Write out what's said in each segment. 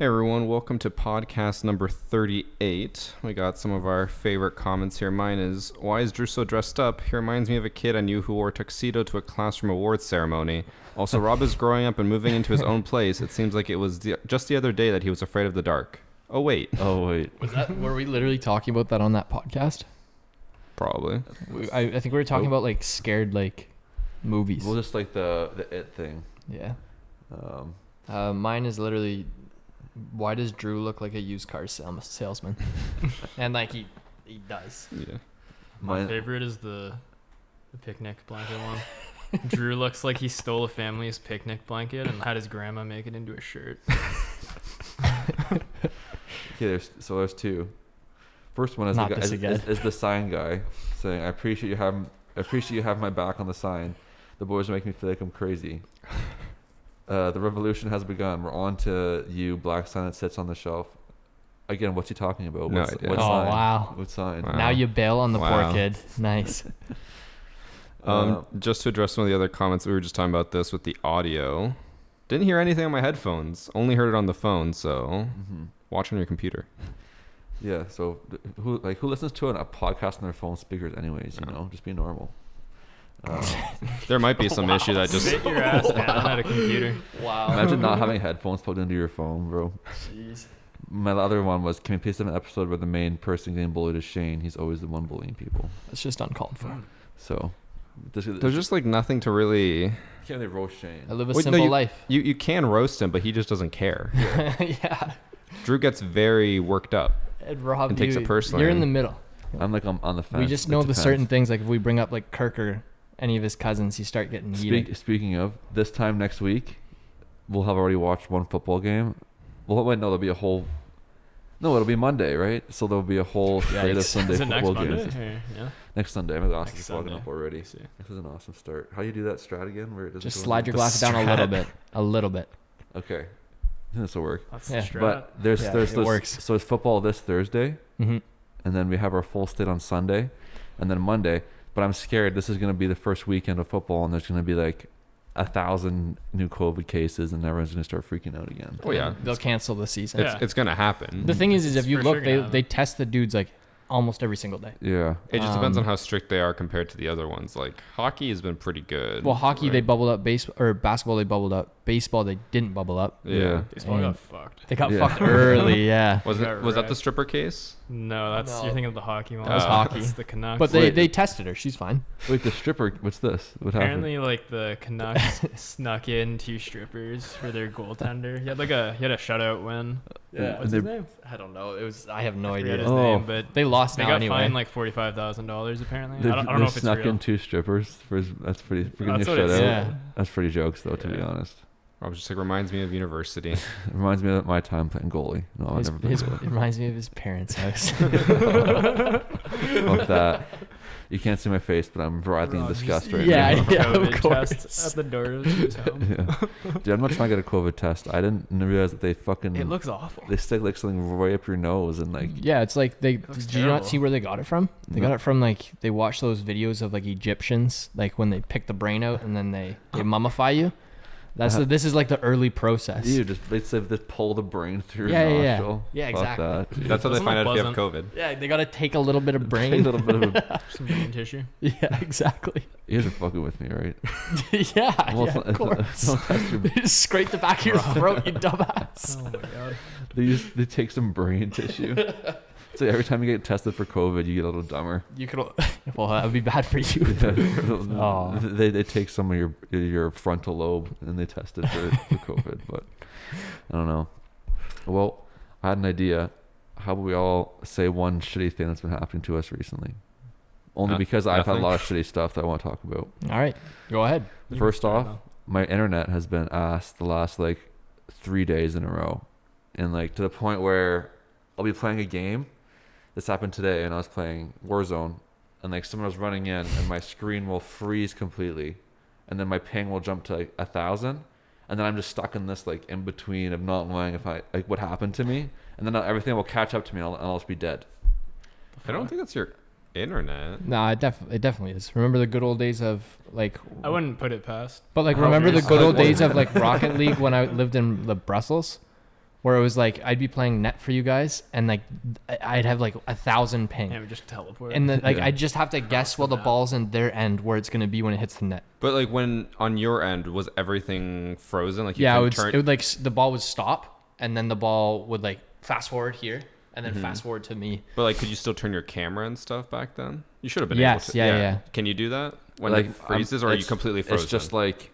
Hey everyone, welcome to podcast number 38. We got some of our favorite comments here. Mine is, why is Drew so dressed up? He reminds me of a kid I knew who wore a tuxedo to a classroom awards ceremony. Also, Rob is growing up and moving into his own place. It seems like it was just the other day that he was afraid of the dark. Oh wait. Oh wait. Was that, were we literally talking about that on that podcast? Probably. I think we were talking about like scared like movies. Well, just like the It thing. Yeah. Mine is literally... why does Drew look like a used car salesman? And like he does. Yeah. My favorite is the picnic blanket one. Drew looks like he stole a family's picnic blanket and had his grandma make it into a shirt. Okay, there's two. First one is the sign guy saying, I appreciate you have my back on the sign. The boys make me feel like I'm crazy. The revolution has begun. We're on to you, black sign that sits on the shelf. Again, what's he talking about? What sign? Now you bail on the poor kid. Nice. Just to address some of the other comments, we were just talking about this with the audio. Didn't hear anything on my headphones. Only heard it on the phone, so watch on your computer. Yeah, so who listens to a podcast on their phone speakers anyways, you know? Just be normal. There might be some issue that just sit your ass down at a computer. Wow. Imagine not having headphones plugged into your phone, bro. Jeez. My other one was, can we please have an episode where the main person getting bullied is Shane? He's always the one bullying people. That's just uncalled for. So there's just like nothing to really. You can't really roast Shane. I live a simple life. You can roast him, but he just doesn't care. Yeah. Drew gets very worked up. And Rob, takes it personally. You're in the middle. I'm like, I'm on the fence. We just know the certain things. Like if we bring up like Kirk or any of his cousins, you start getting heated. Speaking of, this time next week, we'll have already watched one football game. Well, wait, no, there'll be a whole... no, it'll be Monday, right? So there'll be a whole straight of Sunday football game. Yeah. Next Sunday. My glass is fogging up already. See. This is an awesome start. How do you do that strat again? Where it doesn't just slide your glass down a little bit. A little bit. Okay. This will work. That's the strat. But there's works. So it's football this Thursday, and then we have our full state on Sunday, and then Monday... but I'm scared this is going to be the first weekend of football and there's going to be like 1,000 new COVID cases and everyone's going to start freaking out again. Oh yeah. They'll cancel the season. It's going to happen. The thing is if you look, they test the dudes like almost every single day. Yeah. It just depends on how strict they are compared to the other ones. Like hockey has been pretty good. Well, hockey, right? They bubbled up. Basketball, they bubbled up. Baseball, they didn't bubble up. Yeah. Baseball got fucked. They got fucked early. Yeah. Was that the stripper case? No, that's you're thinking of the hockey one. That was hockey. That's the Canucks. But they tested her. She's fine. Wait, the stripper. What's this? What happened? Apparently, like the Canucks snuck in two strippers for their goaltender. He had like he had a shutout win. Yeah. What's his name? I don't know. I have no idea his name. But they lost. They got fined like $45,000 apparently. I don't know if it's real. They snuck in two strippers for that's pretty. That's what it is. Yeah. That's pretty jokes though, to be honest. Rob just like reminds me of university. Reminds me of my time playing goalie. No, I never played goalie. It reminds me of his parents' house. Fuck that. You can't see my face, but I'm writhing in disgust right now. Yeah, of course. At the door of his home. Yeah. Dude, I'm not trying to get a COVID test. I didn't realize that they fucking... it looks awful. They stick like something right up your nose and like... yeah, it's like they... do you not see where they got it from? They got it from like... they watch those videos of like Egyptians, like when they pick the brain out and then they mummify you. That's this is like the early process. You just pull the brain through your nostril. Yeah, exactly. That's how they find out if you have COVID. Yeah, they gotta take a little bit of brain, some brain tissue. Yeah, exactly. You guys are fucking with me, right? Of course. They just scrape the back of your throat, you dumbass. Oh my god. They take some brain tissue. So every time you get tested for COVID, you get a little dumber. You could, well, that would be bad for you. Oh. They take some of your frontal lobe and they test it for COVID, but I don't know. Well, I had an idea. How about we all say one shitty thing that's been happening to us recently? Only because I've had a lot of shitty stuff that I want to talk about. All right, go ahead. First off, my internet has been assed the last like 3 days in a row, and like to the point where I'll be playing a game. This happened today, and I was playing Warzone, and like someone was running in, and my screen will freeze completely, and then my ping will jump to like 1,000, and then I'm just stuck in this like in between of not knowing if I like what happened to me, and then everything will catch up to me, and I'll just be dead. I don't think that's your internet. No, it definitely is. Remember the good old days of like. I wouldn't put it past. But like, remember the good old days of like Rocket League when I lived in Brussels. where it was like I'd be playing net for you guys, and like I'd have like 1,000 ping. And we just teleport. And then like I'd just have to guess while the ball's in their end where it's gonna be when it hits the net. But like when on your end was everything frozen? Like you it would like the ball would stop, and then the ball would like fast forward here, and then fast forward to me. But like, could you still turn your camera and stuff back then? You should have been able to. Yeah. Can you do that when like it freezes, or are you completely frozen? It's just like.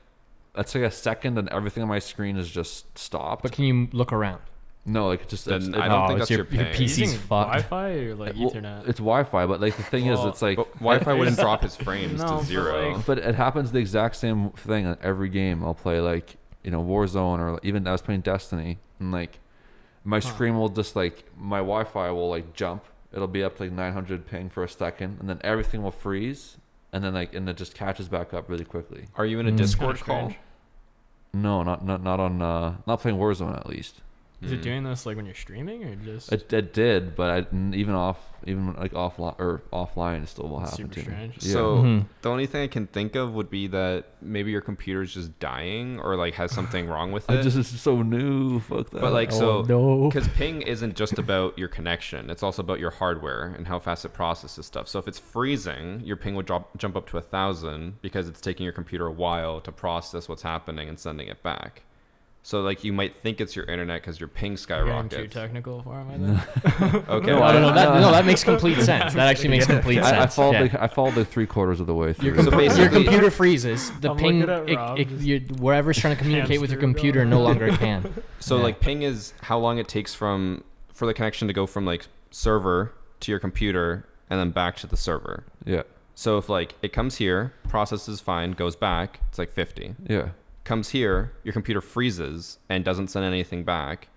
That's like a second, and everything on my screen is just stopped. But can you look around? No, like just. Then I don't think that's your PC's fucked. Wi-Fi or like Ethernet? It's Wi-Fi, but like the thing is, it's like Wi-Fi wouldn't drop his frames to zero. But it happens the exact same thing on every game I'll play, like you know Warzone, or even I was playing Destiny, and like my screen will just like my Wi-Fi will like jump. It'll be up to like 900 ping for a second, and then everything will freeze, and then like and it just catches back up really quickly. Are you in a Discord call? No, not on not playing Warzone at least. Is it doing this like when you're streaming or just? It did, but even offline it still will happen to me. Yeah. So the only thing I can think of would be that maybe your computer's just dying or like has something wrong with it. It's so new, fuck that. But like because ping isn't just about your connection; it's also about your hardware and how fast it processes stuff. So if it's freezing, your ping would jump up to 1,000 because it's taking your computer a while to process what's happening and sending it back. So like you might think it's your internet because your ping skyrockets. You're too technical for him, I think. Okay. No, that makes complete sense. That actually makes complete sense. I followed like 3/4 of the way through. So basically, your computer freezes. The ping, wherever's trying to communicate with your computer, no longer can. So like ping is how long it takes for the connection to go from like server to your computer and then back to the server. Yeah. So if like it comes here, processes fine, goes back, it's like 50. Yeah. Comes here, your computer freezes and doesn't send anything back.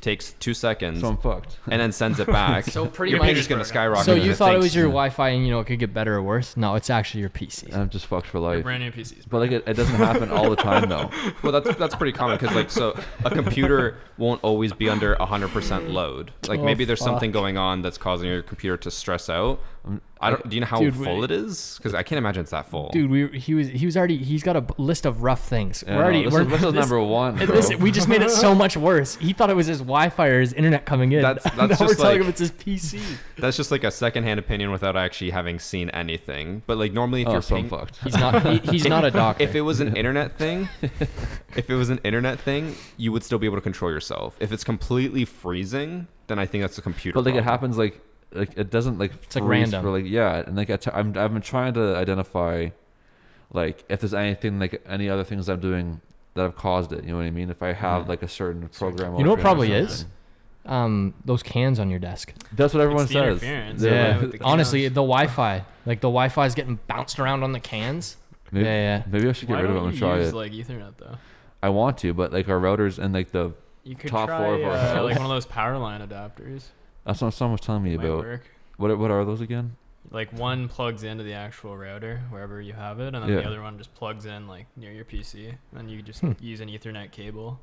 Takes 2 seconds. So I'm fucked. And then sends it back. So pretty much just gonna skyrocket. So you thought it was your Wi-Fi, and you know it could get better or worse. No, it's actually your PC. I'm just fucked for life. Your brand new PCs. But like it doesn't happen all the time though. Well, that's pretty common because like so a computer won't always be under 100% load. Like maybe there's something going on that's causing your computer to stress out. Do you know how full it is? Because I can't imagine it's that full. Dude, he was already. He's got a list of rough things. Yeah, this is number one. Listen, we just made it so much worse. He thought it was his Wi-Fi or his internet coming in. That's now we're telling him it's his PC. That's just like a secondhand opinion without actually having seen anything. But like normally, if you're fucked. He's not. He's not a doctor. If it was an internet thing, you would still be able to control yourself. If it's completely freezing, then I think that's a computer. But like problem. It happens like. Like it doesn't like it's like random for like and like I've been trying to identify like if there's anything like any other things I'm doing that have caused it, you know what I mean? If I have like a certain program, you know what probably is those cans on your desk. That's what everyone says. The honestly the Wi-Fi, like the Wi-Fi is getting bounced around on the cans. Maybe I should get rid of them and try it. Like Ethernet though, I want to, but like our routers and like the top floor of our house, like one of those power line adapters. That's what someone was telling me about. What are those again? Like one plugs into the actual router wherever you have it, and then the other one just plugs in like near your PC, and you just use an Ethernet cable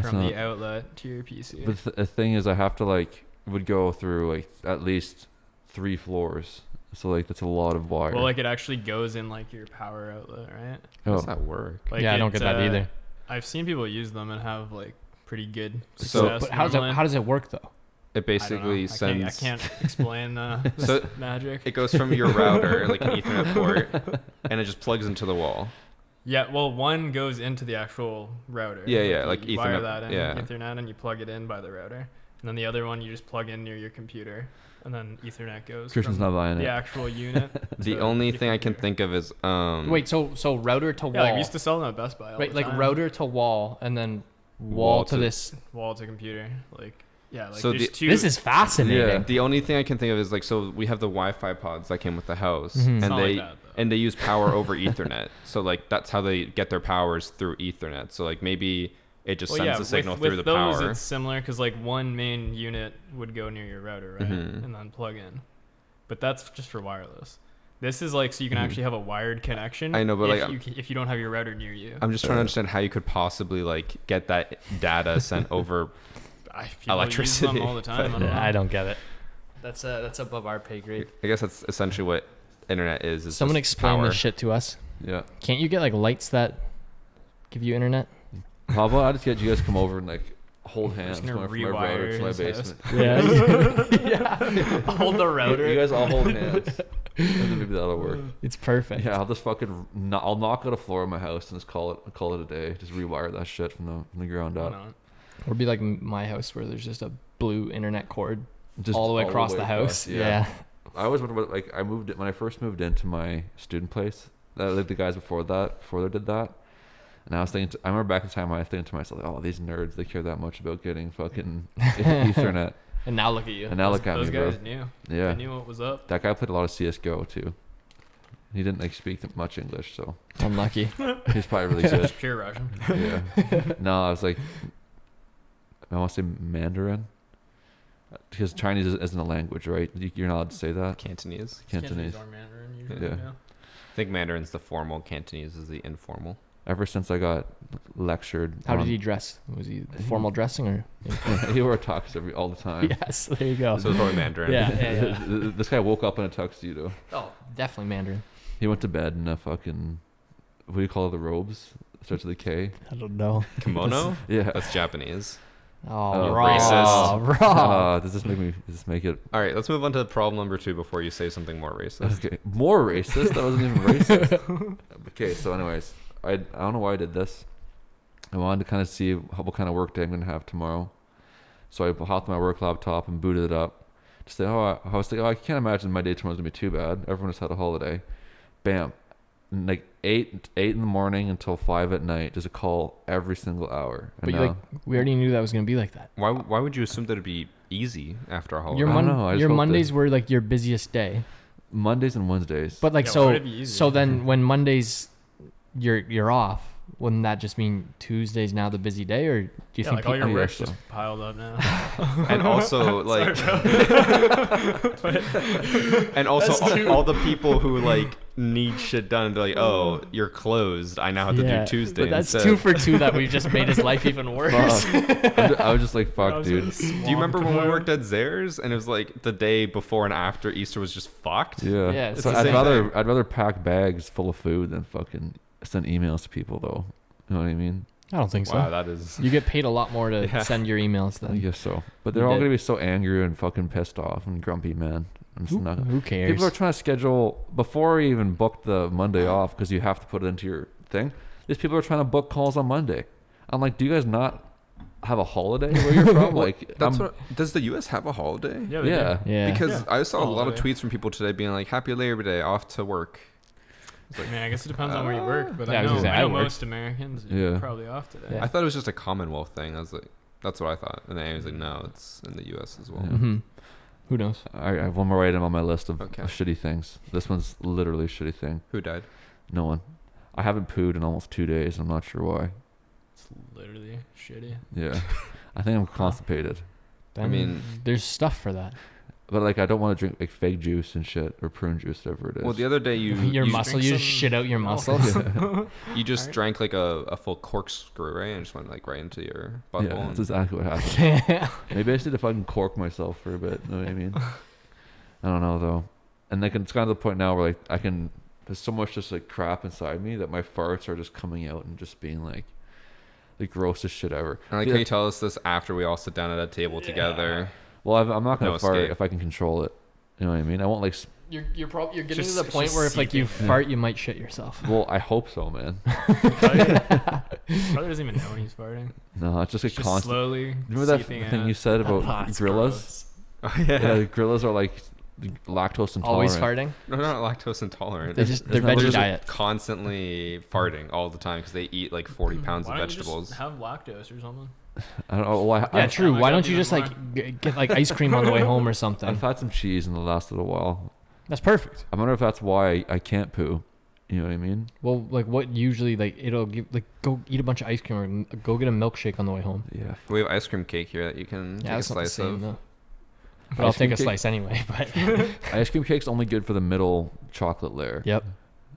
from the outlet to your PC. But the thing is, I have to like would go through like at least 3 floors, so like that's a lot of wire. Well, like it actually goes in like your power outlet, right? How does that work? Like I don't get that either. I've seen people use them and have like pretty good success. So, how does it work though? It basically sends. I can't explain the magic. It goes from your router, like an Ethernet port, and it just plugs into the wall. Yeah, well, one goes into the actual router. Yeah, like you Ethernet. Wire that in Ethernet, and you plug it in by the router, and then the other one you just plug in near your computer, and then Ethernet goes. Christian's not buying it. The actual unit. The only thing I can think of is Wait, so router to wall. Yeah, like we used to sell them at Best Buy. All the time. Router to wall, and then wall to this. Wall to computer, like. Yeah, like so this is fascinating. Yeah, the only thing I can think of is like so we have the Wi-Fi pods that came with the house, and they use power over Ethernet. So like that's how they get their powers through Ethernet. So like maybe it just sends a signal through the power. With those it's similar because like one main unit would go near your router, right, and then plug in. But that's just for wireless. This is like so you can actually have a wired connection. I know, but if like if you don't have your router near you, I'm just trying to understand how you could possibly like get that data sent over. Electricity use them all the time. I don't get it. That's above our pay grade. I guess that's essentially what internet is. Someone explain this shit to us. Yeah. Can't you get like lights that give you internet? How about I just get you guys come over and like hold hands. Going from my router to my basement. Yeah. Yeah. Hold the router. You guys all hold hands. And then maybe that'll work. It's perfect. Yeah, I'll just fucking I'll knock out a floor in my house and just call it a day. Just rewire that shit from the ground up. Or be like my house where there's just a blue internet cord just all the way across the house. Yeah. I always wonder what, like, when I first moved into my student place, like the guys before they did that. And I was thinking, I remember back in time when I was thinking to myself, like, oh, these nerds, they care that much about getting fucking Ethernet. And now look at you. And now look at me, bro. Those guys knew. Yeah. They knew what was up. That guy played a lot of CSGO, too. He didn't, like, speak much English, so. Unlucky. He's probably really good. Just pure Russian. Yeah. No, I was like, I want to say Mandarin. Because Chinese isn't a language, right? You're not allowed to say that. Cantonese. Cantonese or Mandarin, usually. Yeah. Yeah. I think Mandarin's the formal. Cantonese is the informal. Ever since I got lectured. How did he dress? Was he formal dressing or? He wore a tux all the time. Yes, there you go. So it's probably Mandarin. Yeah. This guy woke up in a tuxedo. Oh, definitely Mandarin. He went to bed in a fucking, what do you call it, the robes? Starts with a K. I don't know. Kimono? Yeah. That's Japanese. Oh, racist. Raw. Does this make it? All right, let's move on to problem number 2 before you say something more racist. Okay. More racist? That wasn't even racist. Okay, so anyways. I don't know why I did this. I wanted to kind of see what kind of work day I'm going to have tomorrow. So I hopped on my work laptop and booted it up. Just say, I was thinking, I can't imagine my day tomorrow's going to be too bad. Everyone just had a holiday. Bam. And like 8 in the morning until 5 at night, just a call every single hour. And but you we already knew that was going to be like that. Why would you assume that it'd be easy after a holiday? Your Mondays were like your busiest day. Mondays and Wednesdays. But like, yeah, so then when Mondays... You're off. Wouldn't that just mean Tuesday's now the busy day, or do you think all your work's just piled up now? And also like, and also all the people who like need shit done. They're like, oh, you're closed. I now have to do Tuesday. But that's instead. 2 for 2 that we've just made his life even worse. I was just like, fuck, dude. Do you remember when we worked at Zehrs and it was like the day before and after Easter was just fucked? Yeah. So I'd rather pack bags full of food than fucking. Send emails to people, though. You know what I mean? I don't think so. Wow, that is... You get paid a lot more to send your emails than... I guess so. But they're all going to be so angry and fucking pissed off and grumpy, man. Who cares? People are trying to schedule... Before you even booked the Monday off, because you have to put it into your thing, these people are trying to book calls on Monday. I'm like, do you guys not have a holiday where you're from? Like, does the U.S. have a holiday? Yeah. Yeah. Because I saw a lot of tweets from people today being like, happy Labor Day, off to work. It's like, man, I guess it depends on where you work, but I know most Americans are probably off today. Yeah. I thought it was just a Commonwealth thing. I was like, that's what I thought. And then I was like, no, it's in the U.S. as well. Yeah. Mm-hmm. Who knows? I have one more item on my list of shitty things. This one's literally a shitty thing. Who died? No one. I haven't pooed in almost 2 days. I'm not sure why. It's literally shitty. Yeah. I think I'm constipated. I mean, there's stuff for that. But like, I don't want to drink like fake juice and shit or prune juice, whatever it is. Well, the other day you shit out your muscles. Yeah. You just drank like a full corkscrew, right? And just went like right into your butthole. Yeah, that's exactly what happened. Yeah. Maybe I just need to fucking cork myself for a bit. You know what I mean? I don't know though. And like, it's gotten to the point now where like there's so much just like crap inside me that my farts are just coming out and just being like the grossest shit ever. And like, can you tell us this after we all sit down at a table together? Well, I'm not going to fart if I can control it. You know what I mean? I won't like... You're getting to the point where if like you fart, you might shit yourself. Well, I hope so, man. Probably doesn't even know when he's farting. No, it's just a constant... slowly remember that thing you said about gorillas? Oh, yeah. Gorillas are like lactose intolerant. Always farting? No, they're not lactose intolerant. They're veggie diet. Constantly farting all the time because they eat like 40 pounds of vegetables. Have lactose or something. I don't know. Well, yeah, true. Why don't you just like get like ice cream on the way home or something? I've had some cheese in the last little while. That's perfect. I wonder if that's why I can't poo. You know what I mean? Well, like what usually like it'll give like go eat a bunch of ice cream or go get a milkshake on the way home. Yeah, we have ice cream cake here that you can take a slice of. No. But I'll take a slice anyway. But ice cream cake's only good for the middle chocolate layer. Yep.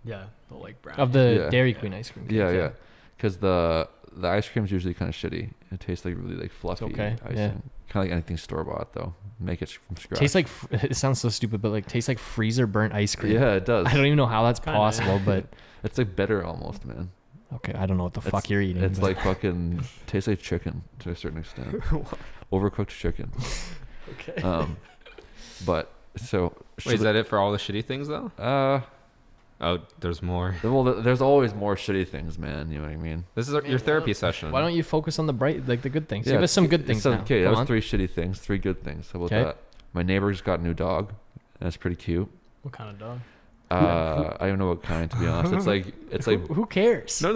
Yeah, the like brown of the Dairy Queen ice cream cake. Yeah, because the ice cream is usually kind of shitty. It tastes like really like fluffy. It's okay. Icing. Yeah. Kind of like anything store bought though. Make it from scratch. Tastes like it sounds so stupid, but like tastes like freezer burnt ice cream. Yeah, it does. I don't even know how that's possible, but it's like bitter almost, man. Okay, I don't know what the fuck you're eating. It's like fucking tastes like chicken to a certain extent. Overcooked chicken. Okay. But so wait, is that it for all the shitty things though? Oh, there's more. Well, there's always more shitty things, man. You know what I mean? This is your therapy session. Why don't you focus on the bright, like the good things? Yeah, give us some good things now. Okay, that was 3 shitty things, 3 good things. How about that? My neighbor just got a new dog. That's pretty cute. What kind of dog? I don't know what kind, to be honest. It's like who cares? No.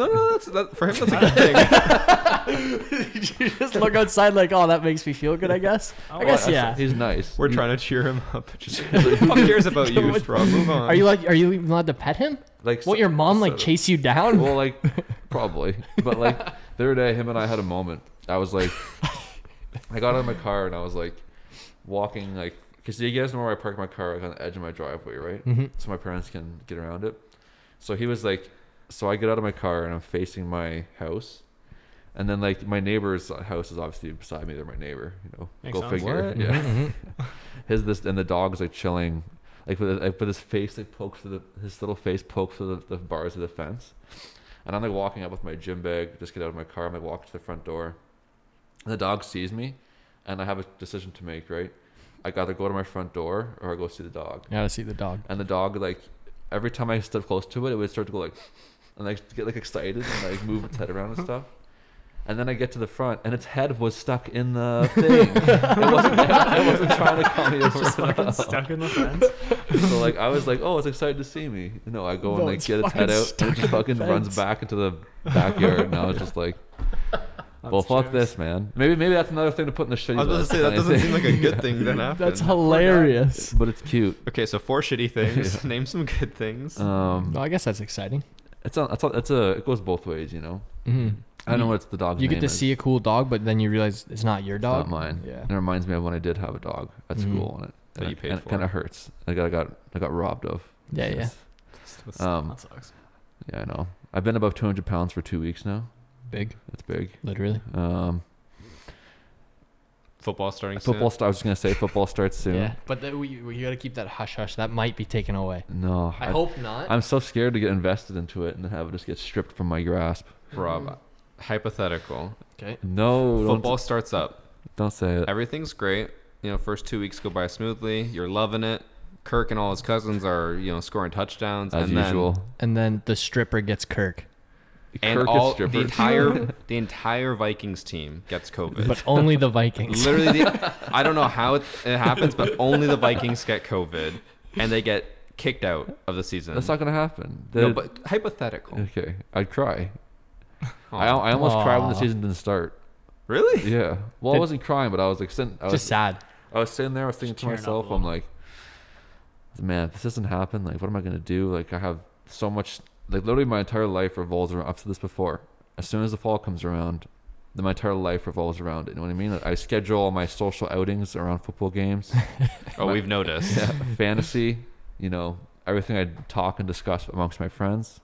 For him, that's a good thing. Did you just look outside like, oh, that makes me feel good, I guess? I guess, yeah. He's nice. We're trying to cheer him up. Just who cares about you, bro? Move on. Are you even allowed to pet him? Like, what, your mom like chase you down? Well, like, probably. But like the other day, him and I had a moment. I was like, I got out of my car and I was like walking like. Because you guys know where I park my car, like on the edge of my driveway, right? Mm-hmm. So my parents can get around it. So he was like, so I get out of my car and I'm facing my house. And then like my neighbor's house is obviously beside me. They're my neighbor, you know. Makes go figure. What? Yeah. Mm-hmm. And the dog's like chilling. Like with his face, like pokes through his little face pokes through the bars of the fence. And I'm like walking up with my gym bag, just get out of my car. I'm like walking to the front door. And the dog sees me and I have a decision to make, right? I gotta go to my front door or I go see the dog. You gotta see the dog. And the dog, like, every time I stood close to it, it would start to go like, and like get like excited and like move its head around and stuff. And then I get to the front and its head was stuck in the thing. It wasn't trying to call me over. Just fucking stuck in the fence. So like I was like, oh, it's excited to see me. No, I go and like get its head out and it just fucking runs back into the backyard. And I was just like, well, fuck this, man. Maybe that's another thing to put in the shitty list. I was going to say, that doesn't seem like a good thing then after. That's hilarious. But it's cute. Okay, so 4 shitty things. Yeah. Name some good things. Well, I guess that's exciting. It goes both ways, you know? Mm-hmm. I don't know what's the dog's name. You get to see a cool dog, but then you realize it's not your dog. It's not mine. Yeah. It reminds me of when I did have a dog at school. And you paid for it. And it kind of hurts. I got robbed of. Yeah, yeah. That sucks. Yeah, I know. I've been above 200 pounds for 2 weeks now. Big. That's big. Literally. Football starting soon. I was just going to say football starts soon. Yeah, but you got to keep that hush-hush. That might be taken away. No. I hope not. I'm so scared to get invested into it and have it just get stripped from my grasp. Rob, hypothetical. Okay. No. Football starts up. Don't say it. Everything's great. You know, first 2 weeks go by smoothly. You're loving it. Kirk and all his cousins are, you know, scoring touchdowns. As usual. And then the stripper gets Kirk. And the entire Vikings team gets COVID. But only the Vikings. Literally, I don't know how it happens, but only the Vikings get COVID, and they get kicked out of the season. That's not going to happen. No, but hypothetical. Okay, I'd cry. I almost cried when the season didn't start. Really? Yeah. Well, I wasn't crying, but I was like sitting. Just sad. I was sitting there. I was thinking to myself, I'm like, man, if this doesn't happen, like, what am I going to do? Like, I have so much. Like, literally, my entire life revolves around. I've said this before. As soon as the fall comes around, then my entire life revolves around it. You know what I mean? Like, I schedule all my social outings around football games. We've noticed. Yeah, fantasy, you know, everything I talk and discuss amongst my friends,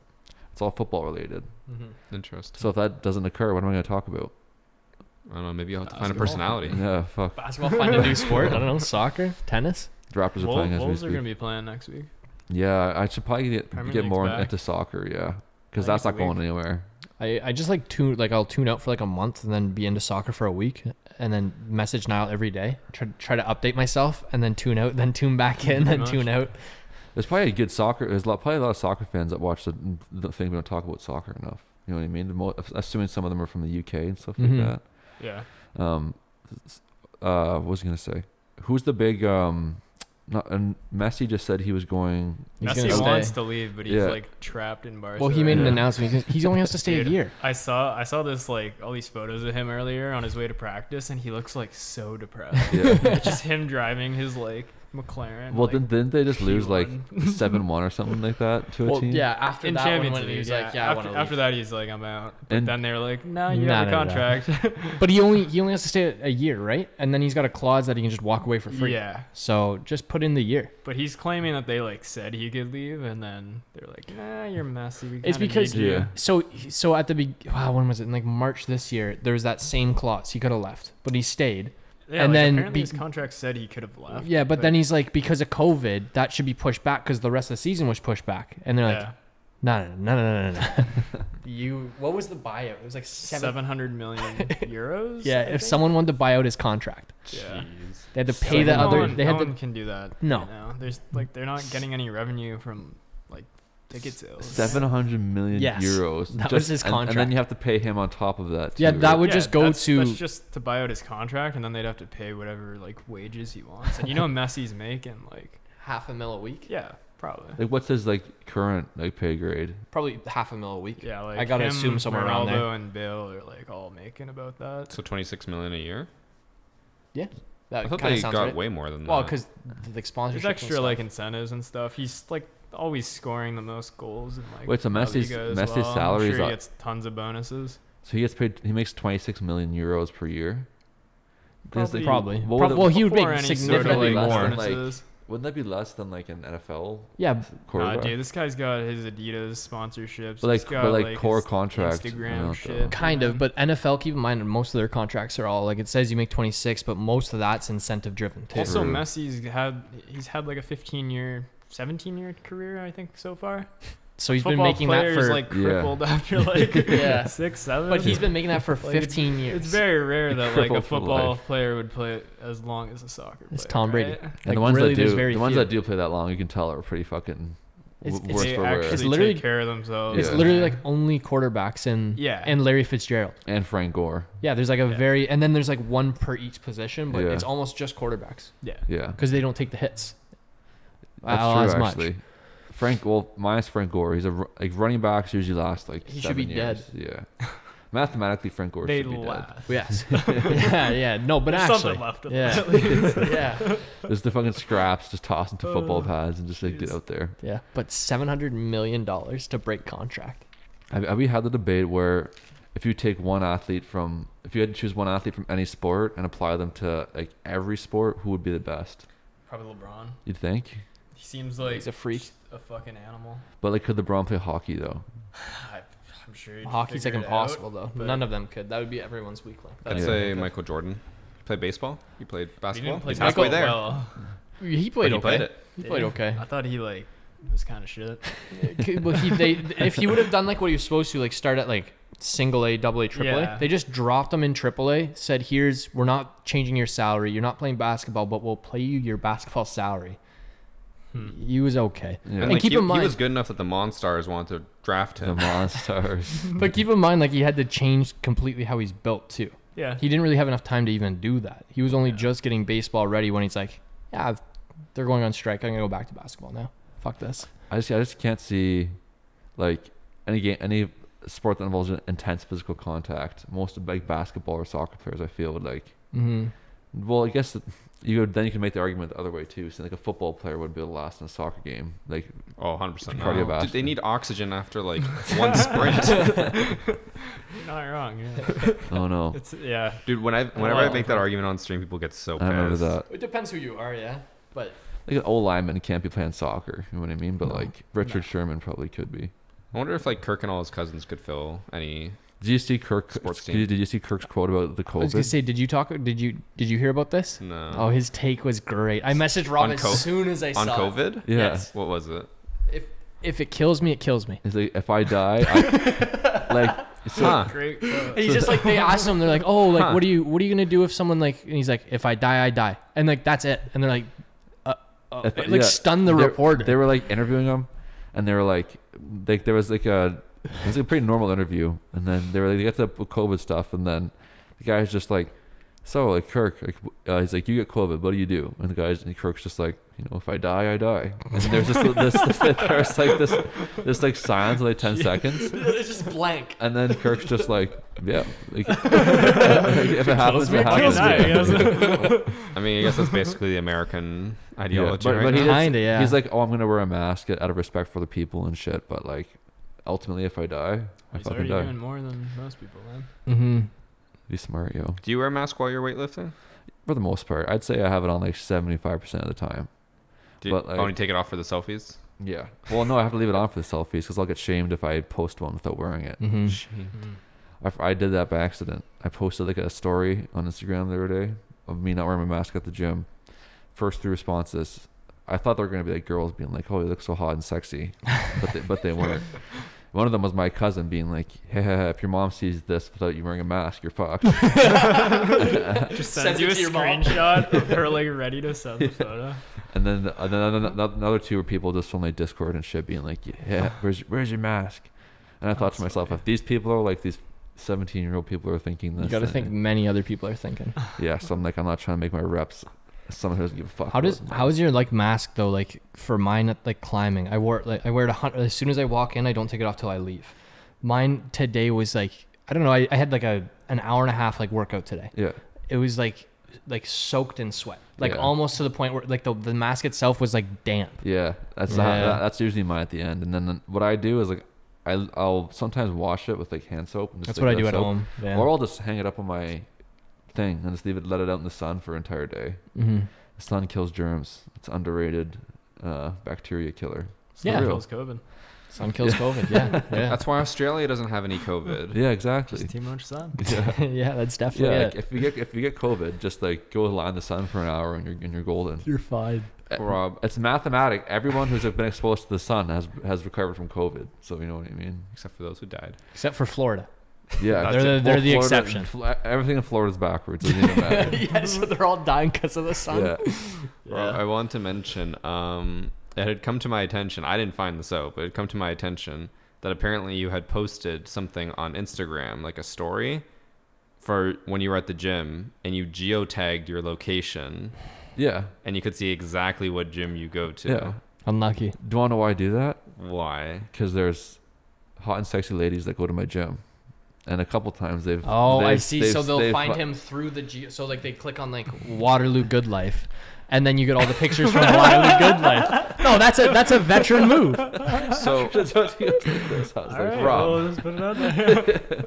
it's all football related. Mm-hmm. Interesting. So if that doesn't occur, what am I going to talk about? I don't know. Maybe I'll have to find a personality. Yeah, fuck. Basketball, find a new sport. I don't know. Soccer, tennis. The Raptors are playing as we speak. Wolves are going to be playing next week. Yeah, I should probably get more into soccer, yeah, because that's not going anywhere. I just like tune, like I'll tune out for like a month and then be into soccer for a week and then message Niall every day, try to update myself and then tune out, then tune back in, then tune out. There's probably a good soccer. There's probably a lot of soccer fans that watch the thing. We don't talk about soccer enough. You know what I mean? Assuming some of them are from the UK and stuff like that. Yeah. What was I gonna say? Who's the big and Messi just said he was going. Messi wants to leave, but he's like trapped in Barcelona. Well, he made an announcement. He only has to stay a year. I saw this like all these photos of him earlier on his way to practice, and he looks like so depressed. Yeah. It's just him driving his like McLaren. Well, didn't they just lose like 7-1 or something like that to a team? Yeah, after in that Champions League, he's like, yeah, after that he's like, I'm out. And then they're like, no, you have a contract. But he only has to stay a year, right? And then he's got a clause that he can just walk away for free. Yeah. So just put in the year. But he's claiming that they like said he could leave, and then they're like, nah, you're messy. It's because so at the when was it? In like March this year, there was that same clause. He could have left, but he stayed. Yeah, and like then apparently his contract said he could have left. Yeah, but then he's like, because of COVID, that should be pushed back because the rest of the season was pushed back. And they're like, No. You, what was the buyout? It was like 700 million euros. Yeah, if someone wanted to buy out his contract, yeah, they had to pay the other. No one can do that. No, right now. There's like they're not getting any revenue from like ticket sales. 700 million euros. That was his contract, and then you have to pay him on top of that. Too, yeah, that would just go to. That's just to buy out his contract, and then they'd have to pay whatever like wages he wants. And you know, Messi's making like $500,000 a week. Yeah. Probably. Like, what's his like current like pay grade? Probably $500,000 a week. Yeah, like I gotta assume somewhere around there. Ronaldo and Bill are like all making about that. So $26 million a year. Yeah, that I thought they got way more than that. Well, because like sponsorship, there's extra like incentives and stuff. He's like always scoring the most goals. And, like, wait, so Messi's salary is, I'm sure he gets tons of bonuses. So he gets paid. He makes €26 million per year. Probably. Well, he would make significantly more. Wouldn't that be less than like an NFL? Yeah, dude, this guy's got his Adidas sponsorships, but like core contracts, Instagram shit, kind of. But NFL, keep in mind, most of their contracts are all like it says you make 26, but most of that's incentive driven too. Also, Messi's had like a 17-year career, I think, so far. So he's been making that for like crippled after like 6, 7. But he's been making that for 15 years. It's very rare that like a football player would play as long as a soccer player. It's Tom Brady. Right? And like, the ones that do play that long, you can tell are pretty fucking. They literally take care of themselves. It's literally like only quarterbacks and Larry Fitzgerald and Frank Gore. Yeah, there's like a very, and then there's like one per each position, but it's almost just quarterbacks. Yeah, because they don't take the hits. That's true, actually. Minus Frank Gore. He's a like running backs usually last like he 7 years. He should be dead. Yeah, mathematically Frank Gore should be dead. Yes. yeah. No, but there's actually something left of that. Yeah. There's the fucking scraps just tossed into football pads and just like get out there. Yeah, but $700 million to break contract. Have we had the debate where if you take one athlete from, if you had to choose one athlete from any sport and apply them to like every sport, who would be the best? Probably LeBron. You'd think. He seems like he's a freak. A fucking animal. But like, could LeBron play hockey though? I'm sure he'd hockey's like impossible out, though. None of them could. That would be everyone's weak link. I'd say Michael Jordan. He played baseball. He played basketball. He played halfway there. Well. He played okay. He played okay. I thought he like was kind of shit. Well, if he would have done like what he was supposed to, like start at like single A, double A, triple A. They just dropped him in triple A. Said, "Here's we're not changing your salary. You're not playing basketball, but we'll pay you your basketball salary." He was okay. Yeah. And like, keep in mind, he was good enough that the Monstars wanted to draft him. The Monstars. But keep in mind, like, he had to change completely how he's built, too. Yeah. He didn't really have enough time to even do that. He was only just getting baseball ready when he's like, yeah, they're going on strike. I'm going to go back to basketball now. Fuck this. I just can't see, like, any sport that involves intense physical contact. Most of, like, basketball or soccer players, I feel, would, like... Mm-hmm. Well, I guess... Then you can make the argument the other way too. So like a football player would be able to last in a soccer game. Like 100% cardiovascular. They need oxygen after like one sprint. You're not wrong. Yeah. Oh no. Dude, whenever I make that argument on stream, people get so pissed. It depends who you are, but like an old lineman can't be playing soccer. You know what I mean? But like Richard Sherman probably could be. I wonder if like Kirk and all his cousins could fill any. Did you see Kirk? Did you see Kirk's quote about the COVID? I was gonna say, did you hear about this? No. Oh, his take was great. I messaged Rob as soon as I saw COVID. It. Yeah. Yes. What was it? If it kills me, it kills me. It's like if I die, Great. He's just like they asked him. They're like, oh, like what are you gonna do if someone like? And he's like, if I die, I die, and like that's it. And they're like, stunned the reporter. They were like interviewing him, and they were like there was like a. It was a pretty normal interview, and then they were like, they got to the COVID stuff, and then the guy's just like, so like Kirk, like, he's like, you get COVID, what do you do? And Kirk's just like, you know, if I die, I die. And there's just there's like silence of like 10 seconds. It's just blank. And then Kirk's just like, yeah, like, if it happens, it happens. I mean, I guess that's basically the American ideology, right? But he's like, oh, I'm gonna wear a mask out of respect for the people and shit, but like. Ultimately, if I die, I fucking die. He's doing more than most people, man. Mm-hmm. Be smart, yo. Do you wear a mask while you're weightlifting? For the most part. I'd say I have it on like 75% of the time. Do you only take it off for the selfies? Yeah. Well, no, I have to leave it on for the selfies because I'll get shamed if I post one without wearing it. Mm-hmm. Shamed. I did that by accident. I posted like a story on Instagram the other day of me not wearing my mask at the gym. First three responses, I thought they were going to be like girls being like, oh, he looks so hot and sexy, but they weren't. One of them was my cousin being like, yeah, if your mom sees this without you wearing a mask, you're fucked. Just sends you a screenshot of her like ready to send the photo. And then another two were people just on like Discord and shit being like, yeah, where's your mask? And I thought to myself, if these people are like these 17-year-old people are thinking this, you got to think many other people are thinking. Yeah, so I'm like, I'm not trying to make my reps. Someone who doesn't give a fuck. How is your like mask though? Like for mine, like climbing, I wear it as soon as I walk in. I don't take it off till I leave. Mine today was like, I don't know. I had like an hour and a half like workout today. Yeah, it was like soaked in sweat, like almost to the point where like the mask itself was like damp. Yeah, that's usually mine at the end. And then what I do is like I'll sometimes wash it with like hand soap. And just, that's like, what I do at home. Yeah. Or I'll just hang it up on my thing and just let it out in the sun for an entire day. Mm-hmm. The sun kills germs. It's underrated bacteria killer. Sun kills COVID. Yeah. That's why Australia doesn't have any COVID. Yeah, exactly. Just too much sun. Yeah, that's definitely it. Like if you get COVID, just like go lie in the sun for an hour and you're golden. You're fine. Rob, it's mathematic. Everyone who's been exposed to the sun has recovered from COVID. So you know what I mean. Except for those who died. Except for Florida. Yeah, they're the exception. Everything in Florida is backwards. Yeah, so they're all dying because of the sun. Yeah. Well, I want to mention, it had come to my attention. I didn't find this out, but it had come to my attention that apparently you had posted something on Instagram, like a story, for when you were at the gym, and you geotagged your location. Yeah. And you could see exactly what gym you go to. Yeah. Unlucky. Do you want to know why I do that? Why? Because there's hot and sexy ladies that go to my gym. And a couple times they've... Oh, I see. So they'll find him through the... So like they click on like Waterloo Good Life. And then you get all the pictures from Waterloo Good Life. No, that's a veteran move. So... That's what he was like this. I was like, right, Rob. Well, just put it out there.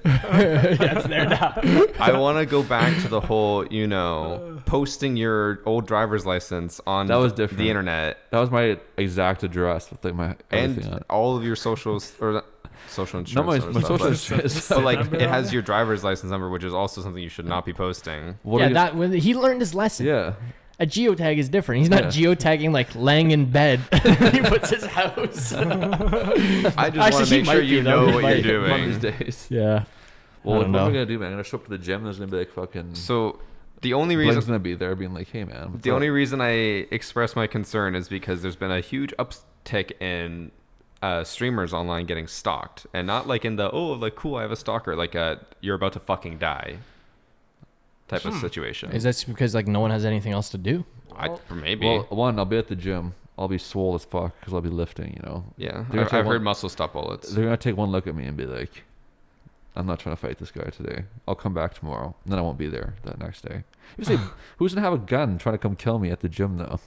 Yeah, it's there now. I want to go back to the whole, you know, posting your old driver's license on the internet. That was my exact address with like my... And all of your socials... or. Social insurance. No, my social insurance. So like it has your driver's license number, which is also something you should not be posting. He learned his lesson. Yeah. A geotag is different. He's not geotagging like laying in bed. He puts his house. I just want to make sure you know what you're doing. One of these days. Yeah. Well, what am I gonna do, man? I'm gonna show up to the gym. And there's gonna be like fucking. So the only reason Blake's gonna be there, being like, hey, man. The only reason I express my concern is because there's been a huge uptick in. Streamers online getting stalked, and not like in the cool I have a stalker, like you're about to fucking die type of situation. Is that because like no one has anything else to do? Well, I'll be at the gym, I'll be swole as fuck because I'll be lifting, you know. Yeah, I've heard muscle stop bullets. They're gonna take one look at me and be like, I'm not trying to fight this guy today. I'll come back tomorrow, and then I won't be there that next day. You say, who's gonna have a gun trying to come kill me at the gym though?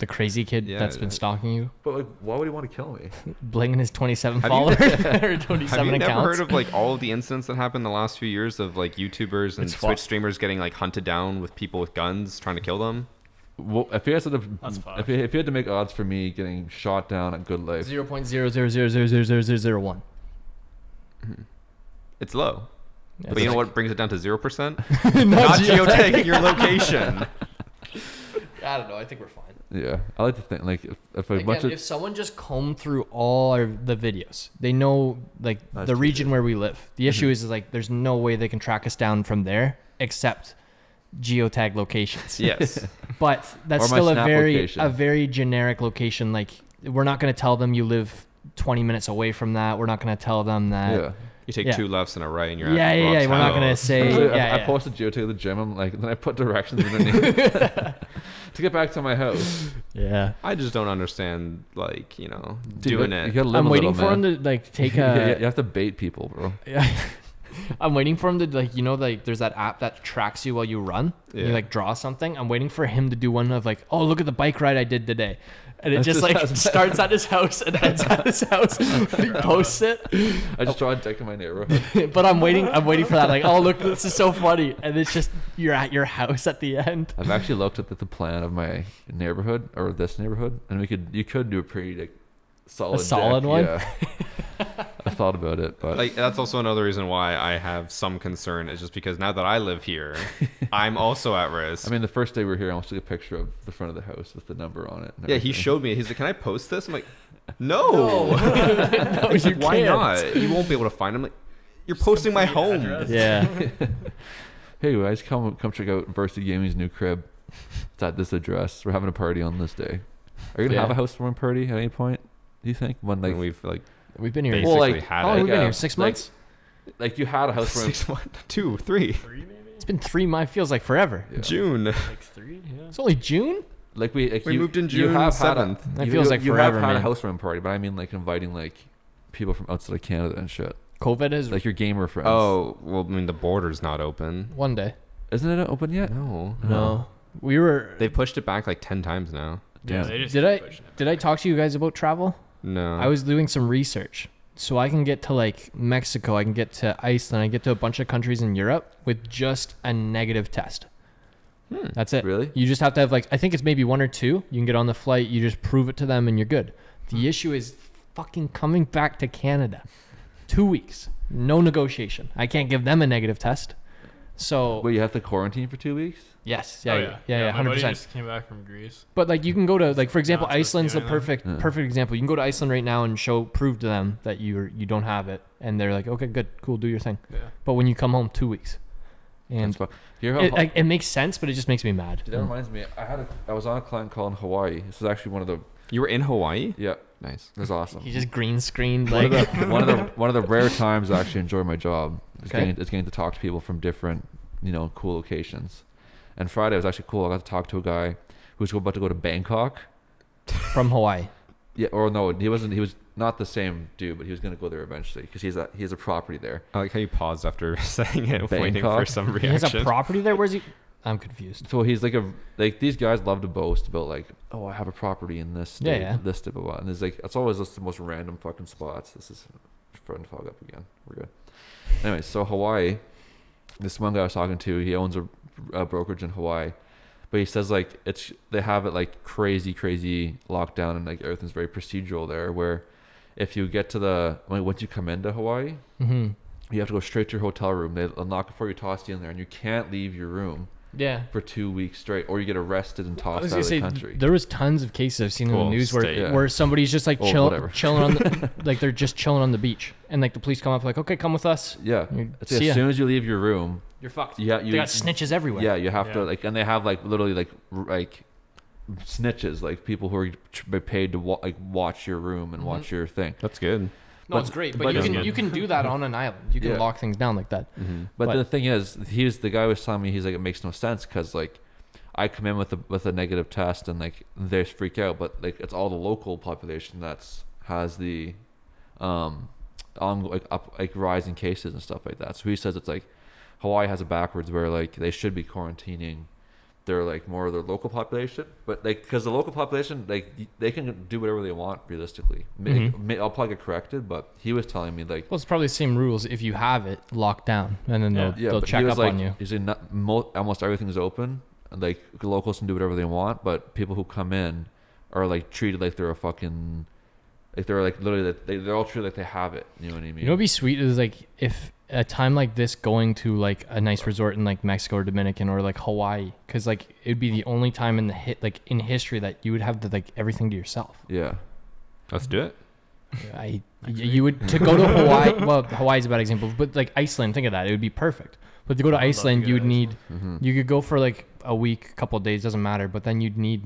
The crazy kid that's been stalking you. But like, why would he want to kill me? Bling and his 27 followers. Or 27 accounts. Have you never heard of like all of the incidents that happened in the last few years of like YouTubers and Twitch streamers getting like hunted down with people with guns trying to kill them? Well, if you had to make odds for me getting shot down at Good Life, 0.0000000001. It's low, but you know what brings it down to 0%? Not geotagging your location. I don't know. I think we're fine. Yeah, I like to think like if someone just combed through all the videos, they know like the region where we live. The issue is like there's no way they can track us down from there except geotag locations. Yes, but that's still a very generic location. Like we're not going to tell them you live 20 minutes away from that. We're not going to tell them that. Yeah. You take two lefts and a right, and you're at the wrong house. We're not gonna say. I posted geotag the gym. I'm like, then I put directions underneath to get back to my house. Yeah, I just don't understand, like, you know, doing it. I'm waiting for him to like take a. You have to bait people, bro. Yeah, I'm waiting for him to like, you know, like there's that app that tracks you while you run. Yeah. You like draw something. I'm waiting for him to do one of like, oh, look at the bike ride I did today. And it just like starts at his house and ends at his house. He posts it. I just draw a dick in my neighborhood. But I'm waiting for that. Like, oh look, this is so funny. And it's just you're at your house at the end. I've actually looked at the plan of my neighborhood or this neighborhood, and you could do a pretty like a solid deck, one. Yeah. I thought about it, but like that's also another reason why I have some concern is just because now that I live here, I'm also at risk. I mean, the first day we were here, I almost took a picture of the front of the house with the number on it. Yeah, he showed me. He's like, "Can I post this?" I'm like, "No, no he's like, why not? You won't be able to find him." Like, you're just posting my home. Address. Yeah. Hey guys, come check out Varsity Gaming's new crib. It's at this address. We're having a party on this day. Are you gonna have a housewarming party at any point? Do you think one night we've been here? Basically well, like, had we've been here 6 months. Like you had a housewarming 6 months, two, three, maybe. It's been 3 months. Feels like forever. Yeah. June. Like three. Yeah. It's only June. Like we moved in June 7th. That feels like forever. You have had a housewarming party, but I mean like inviting like people from outside of Canada and shit. COVID is like your gamer friends. Oh well, I mean the border's not open. One day. Isn't it open yet? No. No. We were. They pushed it back like 10 times now. Yeah. Did I talk to you guys about travel? No. I was doing some research. So I can get to like Mexico, I can get to Iceland, I can get to a bunch of countries in Europe with just a negative test. That's it. Really? You just have to have like, I think it's maybe 1 or 2. You can get on the flight, you just prove it to them and you're good. The issue is fucking coming back to Canada. 2 weeks. No negotiation. I can't give them a negative test. So wait, you have to quarantine for 2 weeks? Yes. Yeah. Oh, yeah. 100%. My buddy just came back from Greece. But like, you can go to like, for example, Iceland's the perfect example. You can go to Iceland right now and prove to them that you don't have it, and they're like, okay, good, cool, do your thing. Yeah. But when you come home, 2 weeks, and it makes sense, but it just makes me mad. That reminds me, I was on a client call in Hawaii. This is actually one of the. You were in Hawaii? Yeah. Nice. That's awesome. You just green screened like one of the rare times I actually enjoy my job. It's getting to talk to people from different, you know, cool locations. And Friday was actually cool. I got to talk to a guy who's about to go to Bangkok from Hawaii. Yeah, or no, he wasn't. He was not the same dude, but he was going to go there eventually because he has a property there. I like how you paused after saying it, waiting for some reaction. He has a property there. Where's he? I'm confused. So he's like these guys love to boast about like, oh, I have a property in this state, this type of lot. And it's like it's always just the most random fucking spots. This is starting to fog up again. We're good. Anyway, so Hawaii, this one guy I was talking to, he owns a brokerage in Hawaii, but he says like they have it like crazy lockdown and like everything's very procedural there. Where if you get to once you come into Hawaii, you have to go straight to your hotel room. They unlock it for you, toss you in there, and you can't leave your room. Yeah, for 2 weeks straight, or you get arrested and tossed out of the country. There was tons of cases I've seen in the news where somebody's just like chilling on the, like they're just chilling on the beach, and like the police come up like, okay, come with us. Yeah, as soon as you leave your room, you're fucked. Yeah, they got snitches everywhere. Yeah, you have to like, and they have like literally like snitches, like people who are paid to watch your room and watch your thing. That's good. No, it's great, but you can do that on an island. You can lock things down like that. But the thing is, the guy was telling me, he's like, it makes no sense because like I come in with a negative test and like they freak out, but like it's all the local population that's has the rising cases and stuff like that. So he says it's like Hawaii has it backwards where like they should be quarantining their like more of their local population, but like because the local population like they can do whatever they want realistically. I'll probably get corrected, but he was telling me like, well, it's probably the same rules if you have it locked down, and then they'll check up on you. He's like, almost everything's open, and like locals can do whatever they want, but people who come in are like treated like they're a fucking like they're like literally they're all treated like they have it. You know what I mean? You know, what'd be sweet is like if. A time like this going to like a nice resort in like Mexico or Dominican or like Hawaii, because like it'd be the only time in history that you would have the like everything to yourself. Yeah, let's do it. You would to go to Hawaii. Well, Hawaii's a bad example, but like Iceland, think of that. It would be perfect. But to go to Iceland, you would need you could go for like a week, a couple of days, doesn't matter. But then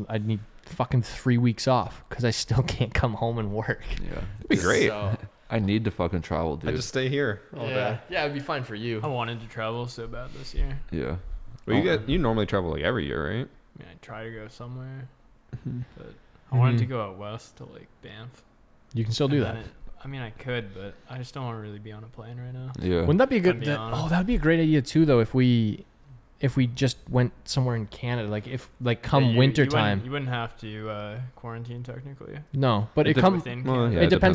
I'd need fucking 3 weeks off because I still can't come home and work. Yeah, it'd be great. So. I need to fucking travel, dude. I just stay here all day. Yeah, it'd be fine for you. I wanted to travel so bad this year. Yeah. Well, you normally travel like every year, right? I mean, I try to go somewhere, but I wanted to go out west to like Banff. You can still do that. I mean, I could, but I just don't want to really be on a plane right now. Yeah. Wouldn't that be a good? That'd be a great idea too, though. If we if we just went somewhere in Canada, like if like come wintertime, you wouldn't have to quarantine technically. No, but it depends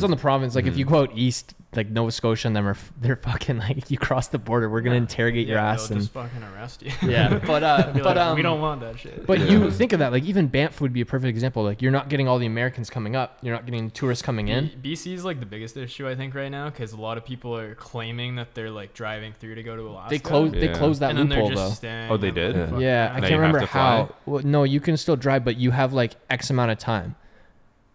on the province. Like if you go out east, like Nova Scotia, and them are they're fucking like you cross the border, we're gonna interrogate your ass and just fucking arrest you. Yeah, but we don't want that shit. But you think of that, like even Banff would be a perfect example. Like you're not getting all the Americans coming up, you're not getting tourists coming in. BC is like the biggest issue I think right now because a lot of people are claiming that they're like driving through to go to Alaska. They closed that loophole though. Oh, they did? Yeah, I can't remember how. Well, no, you can still drive, but you have like X amount of time.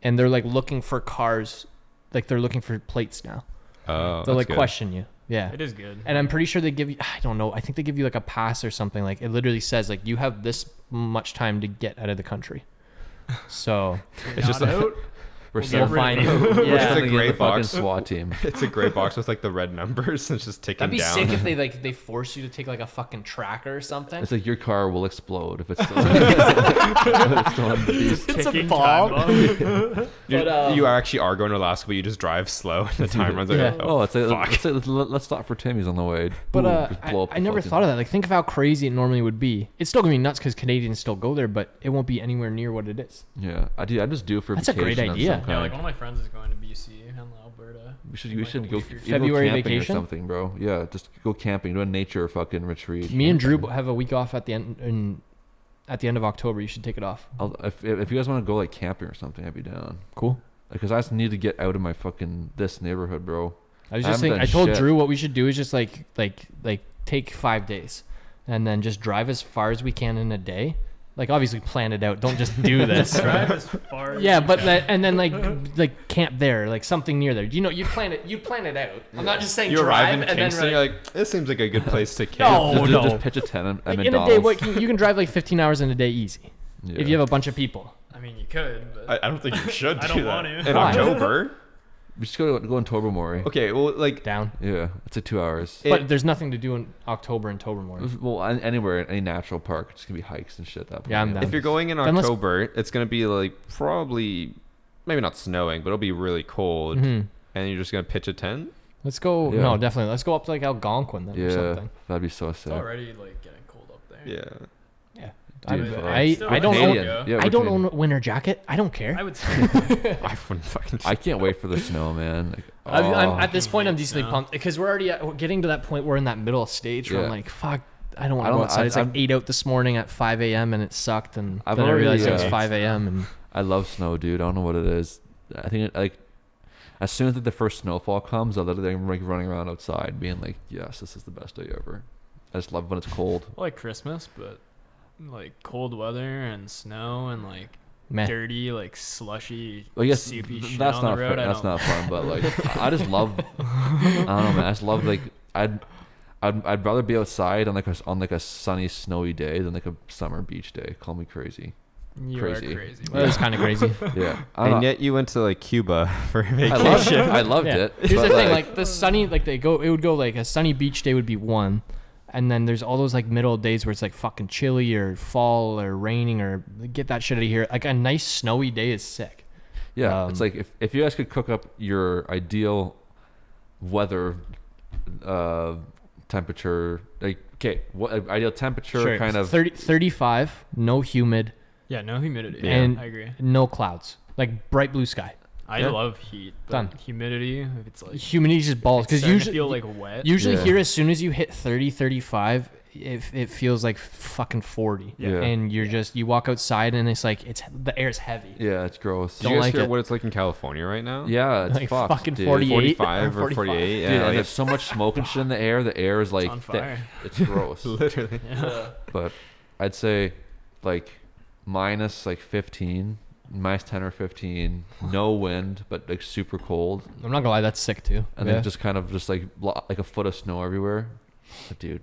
And they're like looking for cars. Like they're looking for plates now. Oh, they'll like question you. Yeah. It is good. And I'm pretty sure they give you, I don't know, I think they give you like a pass or something. Like it literally says like you have this much time to get out of the country. So it's just like, we're still finding. Yeah, it's a gray box. SWAT team. It's a gray box with like the red numbers. It's just ticking down. That'd be sick if they like they force you to take like a fucking tracker or something. It's like your car will explode if it's still. It's a bomb. You actually are going to Alaska, but you just drive slow and the time runs out. Like, oh, let's stop for Timmy's on the way. But I never thought of that. Like think of how crazy it normally would be. It's still gonna be nuts because Canadians still go there, but it won't be anywhere near what it is. Yeah, I just do it for. That's a great idea. Yeah, like one of my friends is going to BC and Alberta. We should go February vacation or something, bro. Yeah, just go camping, do a nature fucking retreat. Me and Drew have a week off at the end of October. You should take it off. If you guys want to go like camping or something, I'd be down. Cool. Because I just need to get out of my fucking this neighborhood, bro. I was just saying. I told Drew what we should do is just like take 5 days and then just drive as far as we can in a day. Like obviously plan it out. Don't just do this. Drive as far as and then like camp there, like something near there. You know, you plan it out. I'm not just saying you drive arrive in and Kingston, then you're like this seems like a good place to camp. Just pitch a tent. Like in a day, you can drive like 15 hours in a day easy. Yeah. If you have a bunch of people. I mean, you could. But I don't think you should. I don't want to. In October. We just go in Tobermory. Okay, well, like down. Yeah, it's 2 hours. But there's nothing to do in October in Tobermory. Well, anywhere in any natural park, it's gonna be hikes and shit. Yeah, I'm down. If you're going in October, it's gonna be like probably, maybe not snowing, but it'll be really cold, and you're just gonna pitch a tent. Let's go. Yeah. No, definitely. Let's go up to like Algonquin then or something. That'd be so sick. It's already like getting cold up there. Yeah. Dude, I don't own a winter jacket. I don't care. I would say I wouldn't fucking. I can't wait for the snow, man. Like, I'm at this point, I'm decently pumped because we're already getting to that point. We're in that middle stage where I'm like, fuck, I don't want to go outside. It's like 8 out this morning at 5 a.m. and it sucked, and then I realized it was 5 a.m. and I love snow, dude. I don't know what it is. I think as soon as the first snowfall comes, I literally am like running around outside, being like, yes, this is the best day ever. I just love when it's cold. I like Christmas, but. Like cold weather and snow and like dirty, like slushy, soupy shit on the road. That's not fun, but like I just love. I don't know, man. I just love like I'd rather be outside on like a sunny, snowy day than like a summer beach day. Call me crazy. You are crazy. Well, it was kind of crazy. Yeah. And yet you went to like Cuba for vacation. I loved it. Here's the thing, like the sunny, like it would go like a sunny beach day would be one. And then there's all those like middle days where it's like fucking chilly or fall or raining or get that shit out of here. Like a nice snowy day is sick. Yeah. It's like if you guys could cook up your ideal weather temperature, like, okay, what ideal temperature kind of 35, no humid. Yeah, no humidity. Yeah. And I agree. No clouds, like bright blue sky. I love heat. But humidity, if it's like humidity just balls because usually feel like wet. Usually here, as soon as you hit 30, 35, if it feels like fucking 40, and you're just you walk outside and it's like the air's heavy. Yeah, it's gross. Do you guys hear what it's like in California right now? Yeah, it's like fucked, fucking 48, 45 or 48. Yeah, dude, and there's so much smoke and shit in the air. The air is like thick. It's gross, literally. Yeah. But I'd say like minus like 15. Minus 10 or 15, no wind, but like super cold. I'm not gonna lie, that's sick too. And then just kind of just like a foot of snow everywhere. But dude,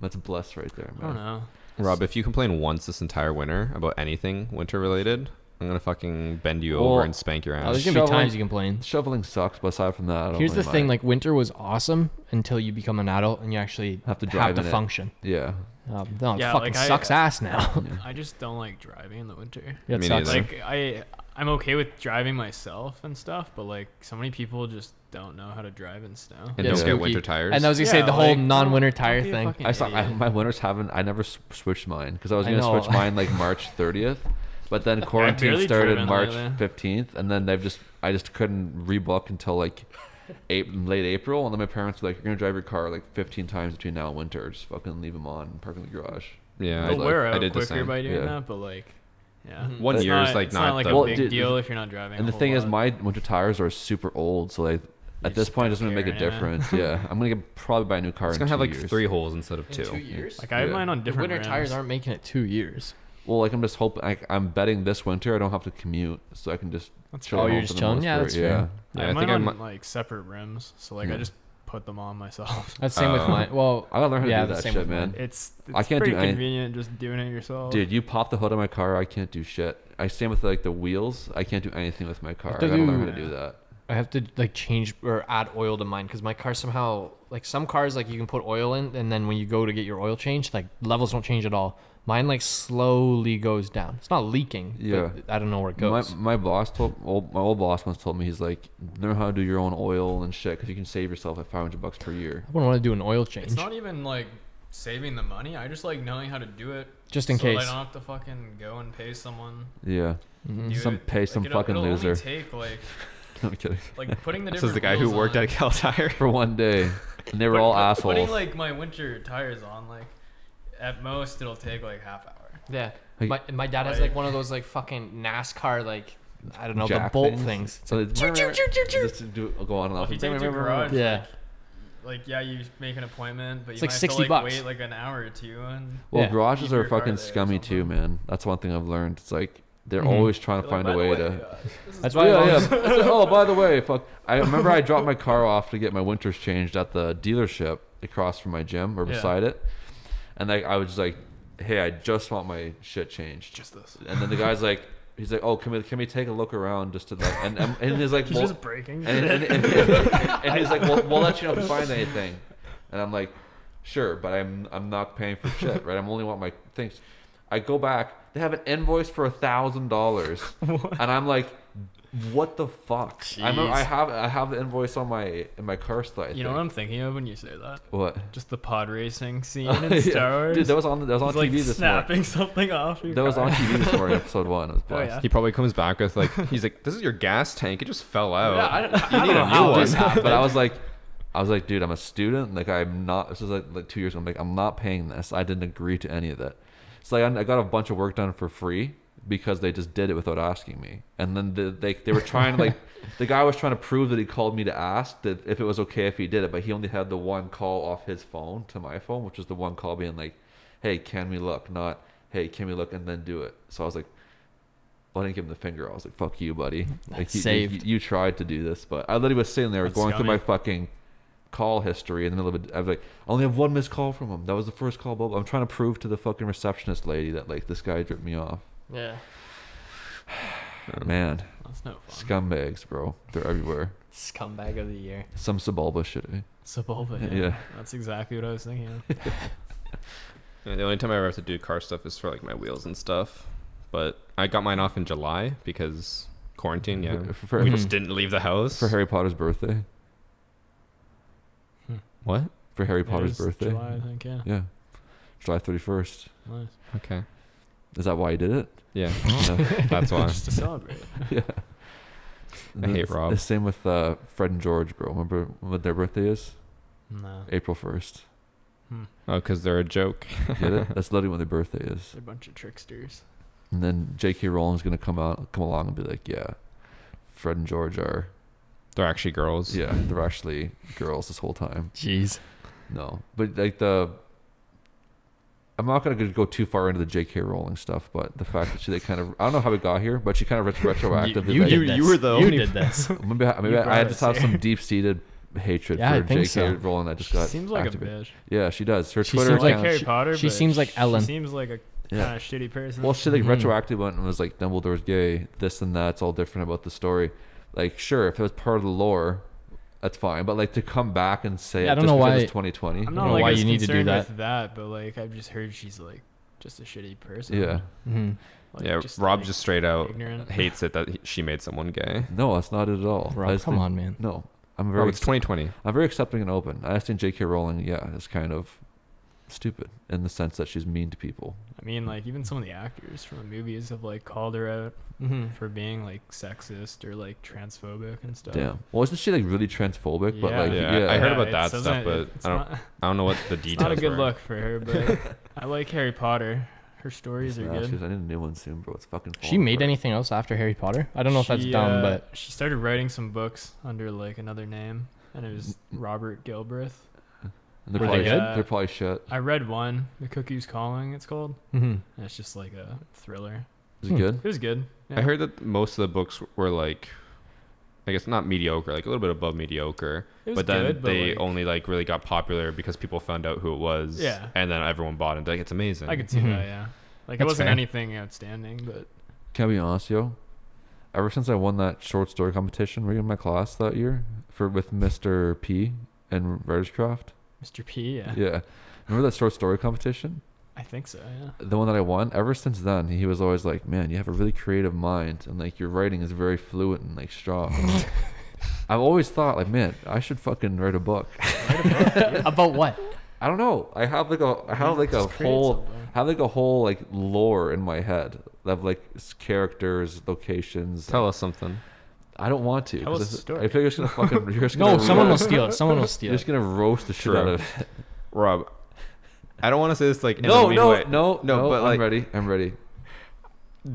that's blessed right there, man. I don't know. Rob, if you complain once this entire winter about anything winter related, I'm gonna fucking bend you over and spank your ass. There's gonna be times you complain. Shoveling sucks, but aside from that, I don't here's really the thing: like winter was awesome until you become an adult and you actually have to function. Yeah. No, yeah, it fucking sucks ass now. I just don't like driving in the winter. Yeah, it sucks. Like I'm okay with driving myself and stuff, but like so many people just don't know how to drive in snow and don't get winter tires. And I was gonna say the whole non-winter tire thing. I saw my winters haven't. I never switched mine because I was gonna switch mine like March 30th, but then quarantine started March 15th, and then I just couldn't rebook until like late April, and then my parents were like, "You're gonna drive your car like 15 times between now and winter. Just fucking leave them on, park in the garage." Yeah, I did the same by doing that, but like. Yeah. Mm-hmm. It's not like a big deal if you're not driving. And the thing is, my winter tires are super old, so like at this point, it doesn't make a difference. Yeah, I'm gonna probably buy a new car. It's gonna have like 3 holes instead of 2. 2 years. Like I have mine on different. Winter tires aren't making it 2 years. Well, like I'm just hoping. I'm betting this winter I don't have to commute, so I can just. Oh, you're just chilling. Yeah, that's fair. Yeah, I think I'm like separate rims, so like I just put them on myself. That's same with mine. Well, I gotta learn how to do that shit, man. It's I can't do convenient just doing it yourself. Dude, you pop the hood on my car, I can't do shit. Same with like the wheels. I can't do anything with my car. I gotta learn how to do that. I have to like change or add oil to mine because my car somehow like some cars like you can put oil in and then when you go to get your oil changed, like levels don't change at all. Mine like slowly goes down. It's not leaking. Yeah, I don't know where it goes. My boss my old boss once told me, he's like, learn how to do your own oil and shit because you can save yourself like $500 per year. I wouldn't want to do an oil change. It's not even like saving the money. I just like knowing how to do it just in case. I don't have to fucking go and pay someone. Yeah, pay some fucking loser. It'll only take like. I'm kidding. Like putting the different. This is the guy who worked at Cal Tire for one day, and they were all assholes. Putting like my winter tires on like. At most, it'll take like half-hour. Yeah. Like, my dad has like one of those like fucking NASCAR like, I don't know, the bolt things. So it's like, go on and off. If you take it to a garage, yeah. Like, yeah, you make an appointment, but you might have to like wait like an hour or two. And well, garages are fucking scummy too, man. That's one thing I've learned. It's like, they're always trying to find a way to... That's why oh, by the way, fuck. I remember I dropped my car off to get my winters changed at the dealership across from my gym or beside it. And I was just like, hey, I just want my shit changed. Just this. And then the guy's like, he's like, oh, can we take a look around just to the... And he's like... He's just breaking. And he's like, we'll let you know if you find anything. And I'm like, sure, but I'm not paying for shit, right? I only want my things. I go back. They have an invoice for $1,000. And I'm like... What the fuck? I have the invoice on my car still. You know what I'm thinking of when you say that? What? Just the pod racing scene in Star Wars. Dude, that was on TV this morning. Snapping something off. That was on TV this morning, episode 1. It was blast. Oh, yeah. He probably comes back with like, he's like, "This is your gas tank. It just fell out. Yeah, you need a new one." But I was like, dude, I'm a student. Like, I'm not. This was like 2 years ago. I'm like, I'm not paying this. I didn't agree to any of that. So like, I got a bunch of work done for free. Because they just did it without asking me, and then they were trying to like, the guy was trying to prove that he called me to ask that if it was okay if he did it, but he only had the one call off his phone to my phone, which is the one call being like, hey, can we look, not hey, can we look and then do it. So I was like, well, I didn't give him the finger. I was like, fuck you, buddy. Like you tried to do this, but I literally was sitting there going through my fucking call history in the middle of it. I was like, I only have one missed call from him. That was the first call. But I'm trying to prove to the fucking receptionist lady that like this guy ripped me off. Yeah, man, that's no fun. Scumbags, bro. They're everywhere. Scumbag of the year. Some Sebulba shit. Eh? Sebulba. Yeah, that's exactly what I was thinking. The only time I ever have to do car stuff is for like my wheels and stuff. But I got mine off in July because quarantine. Yeah, we just didn't leave the house for Harry Potter's birthday. What? For Harry Potter's birthday? July, I think. Yeah. Yeah, July 31st. Nice. Okay. Is that why you did it? Yeah. That's why. Just to celebrate. Yeah. I hate Rob. The same with Fred and George, bro. Remember what their birthday is? No. April 1st. Oh, because they're a joke. Get it? That's literally when their birthday is. They're a bunch of tricksters. And then J.K. Rowling's going to come along and be like, yeah, Fred and George are... They're actually girls. Yeah, they're actually girls this whole time. Jeez. No. But like the... I'm not going to go too far into the J.K. Rowling stuff, but the fact that they kind of... I don't know how it got here, but she kind of retroactively... you were the only... You did this. Maybe I had to have some deep-seated hatred for J.K. Rowling that just got activated. She seems like a bitch. Yeah, she does. Her Twitter account... She seems like Harry Potter, she seems like Ellen. She seems like a kind of shitty person. Well, she like retroactively went and was like, Dumbledore's gay, this and that's all different about the story. Like, sure, if it was part of the lore, that's fine. But like to come back and say, I don't know why it's 2020. I don't know why you need to do that. But like, I've just heard she's like just a shitty person. Yeah. Like, yeah, Rob just straight out ignorant. Hates it that she made someone gay. No, that's not it at all. Rob, come on, man. No, I'm very. Oh, it's 2020. I'm very accepting and open. I just think J.K. Rowling, is kind of stupid in the sense that she's mean to people. I mean, like even some of the actors from the movies have like called her out for being like sexist or like transphobic and stuff. Damn. Well, isn't she like really transphobic? But like, I heard about that stuff, but I don't know what the details. It's not a good look for her, but I like Harry Potter. Her stories are good. I need a new one soon, bro. It's fucking. She made anything else after Harry Potter? I don't know if that's dumb, but she started writing some books under like another name, and it was Robert Gilbreth. They're probably good. They're probably shit. I read one, The Cuckoo's Calling. It's called. And it's just like a thriller. Is it good? It was good. Yeah. I heard that most of the books were like, I guess not mediocre, like a little bit above mediocre. But then they like, only like really got popular because people found out who it was. Yeah. And then everyone bought it. Like, it's amazing. I could see that, yeah. Like, that's it wasn't fair. Anything outstanding, but... Can I be honest, yo? Ever since I won that short story competition, were you in my class that year? With Mr. P and Redishcroft? Mr. P, yeah. Yeah. Remember that short story competition? I think so, yeah. The one that I won? Ever since then, he was always like, man, you have a really creative mind, and, like, your writing is very fluent and, like, strong. I've always thought, like, man, I should fucking write a book. About what? I don't know. I have, like, a whole like lore in my head of like characters, locations. Tell us something. I don't want to. Tell us a story. I figure it's gonna fucking. No, someone will steal it. Someone will steal it. You're just gonna roast the shit out of it. Rob, I don't want to say this like. No. But like, I'm ready.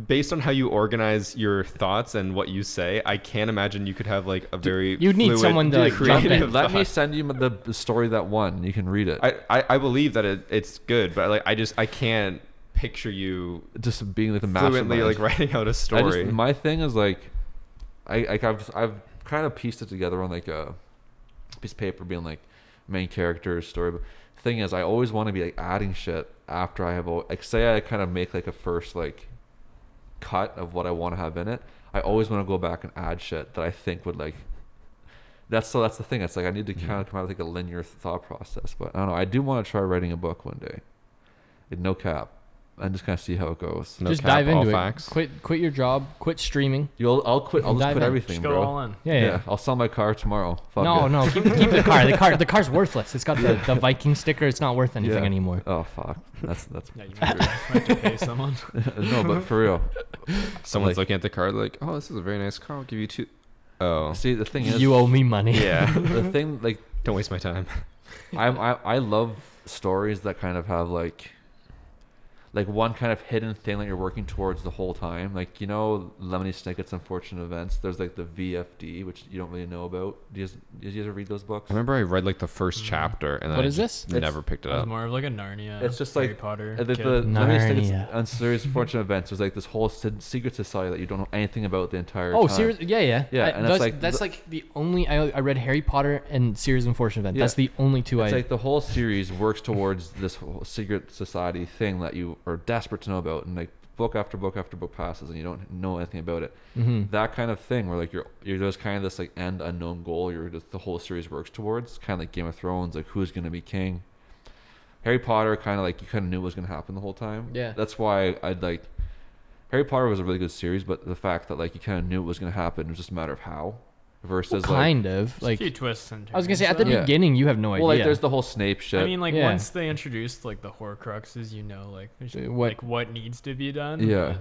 Based on how you organize your thoughts and what you say, I can't imagine you could have like a very you'd need someone to like jump in. Let me send you the story that won. You can read it. I believe that it's good, but like I can't picture you just being like the mastermind fluently like writing out a story. My thing is like, I've kind of pieced it together on like a piece of paper, being like main character story. But the thing is, I always want to be like adding shit after I have like say I kind of make like a first like. Cut of what I want to have in it. I always want to go back and add shit that I think would like. That's the thing. It's like I need to kind of come out with like a linear thought process. But I don't know. I do want to try writing a book one day. No cap, and just kind of see how it goes. No just cap, dive into it. Facts. Quit your job. Quit streaming. I'll quit. I'll just quit everything, bro. Just go all in. Yeah. I'll sell my car tomorrow. Fuck no. Keep the car. The car's worthless. It's got the Viking sticker. It's not worth anything anymore. Oh fuck. That's. Yeah, you might to pay someone. No, but for real. Someone's looking at the car like, oh, this is a very nice car. I'll give you two. Oh. See, the thing is, you owe me money. Yeah. The thing like, don't waste my time. I love stories that kind of have like. Like one kind of hidden thing that you're working towards the whole time. Like, you know, Lemony Snicket's Unfortunate Events. There's like the VFD, which you don't really know about. Did you ever read those books? I remember I read like the first chapter. And then never picked it up. It's more of like a Narnia. It's just Harry Potter. The Lemony Snicket's Series of Unfortunate Events. There's like this whole secret society that you don't know anything about the entire time. Yeah. And that's like the only, I read Harry Potter and Series of Unfortunate Events. Yeah. That's the only two it's like the whole series works towards this whole secret society thing that you are desperate to know about, and like book after book passes and you don't know anything about it. That kind of thing where like you're there's kind of this like end unknown goal the whole series works towards, kind of like Game of Thrones, like who's going to be king. Harry Potter kind of like you kind of knew what was going to happen the whole time. That's why I'd like Harry Potter was a really good series, but the fact that like you kind of knew what was going to happen, it was just a matter of how. Versus well, kind like, of like a few twists and turns. I was gonna say at the beginning you have no idea. Well, like there's the whole Snape shit. I mean, like once they introduced like the Horcruxes, you know, like there's like what needs to be done. Yeah.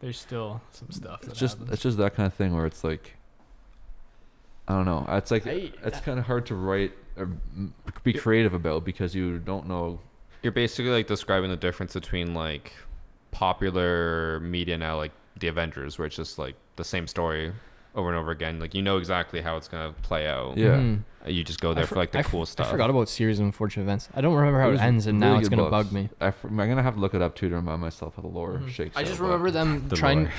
There's still some stuff. It's just that kind of thing where it's like, I don't know. It's like it's kind of hard to write or be creative about because you don't know. You're basically like describing the difference between like popular media now, like the Avengers, where it's just like the same story. Over and over again, like you know exactly how it's gonna play out. You just go there for like the cool stuff. I forgot about Series of Unfortunate Events. I don't remember how it ends, and really now it's gonna bug me. I'm gonna have to look it up too to remind myself how the lore shakes. I just remember them trying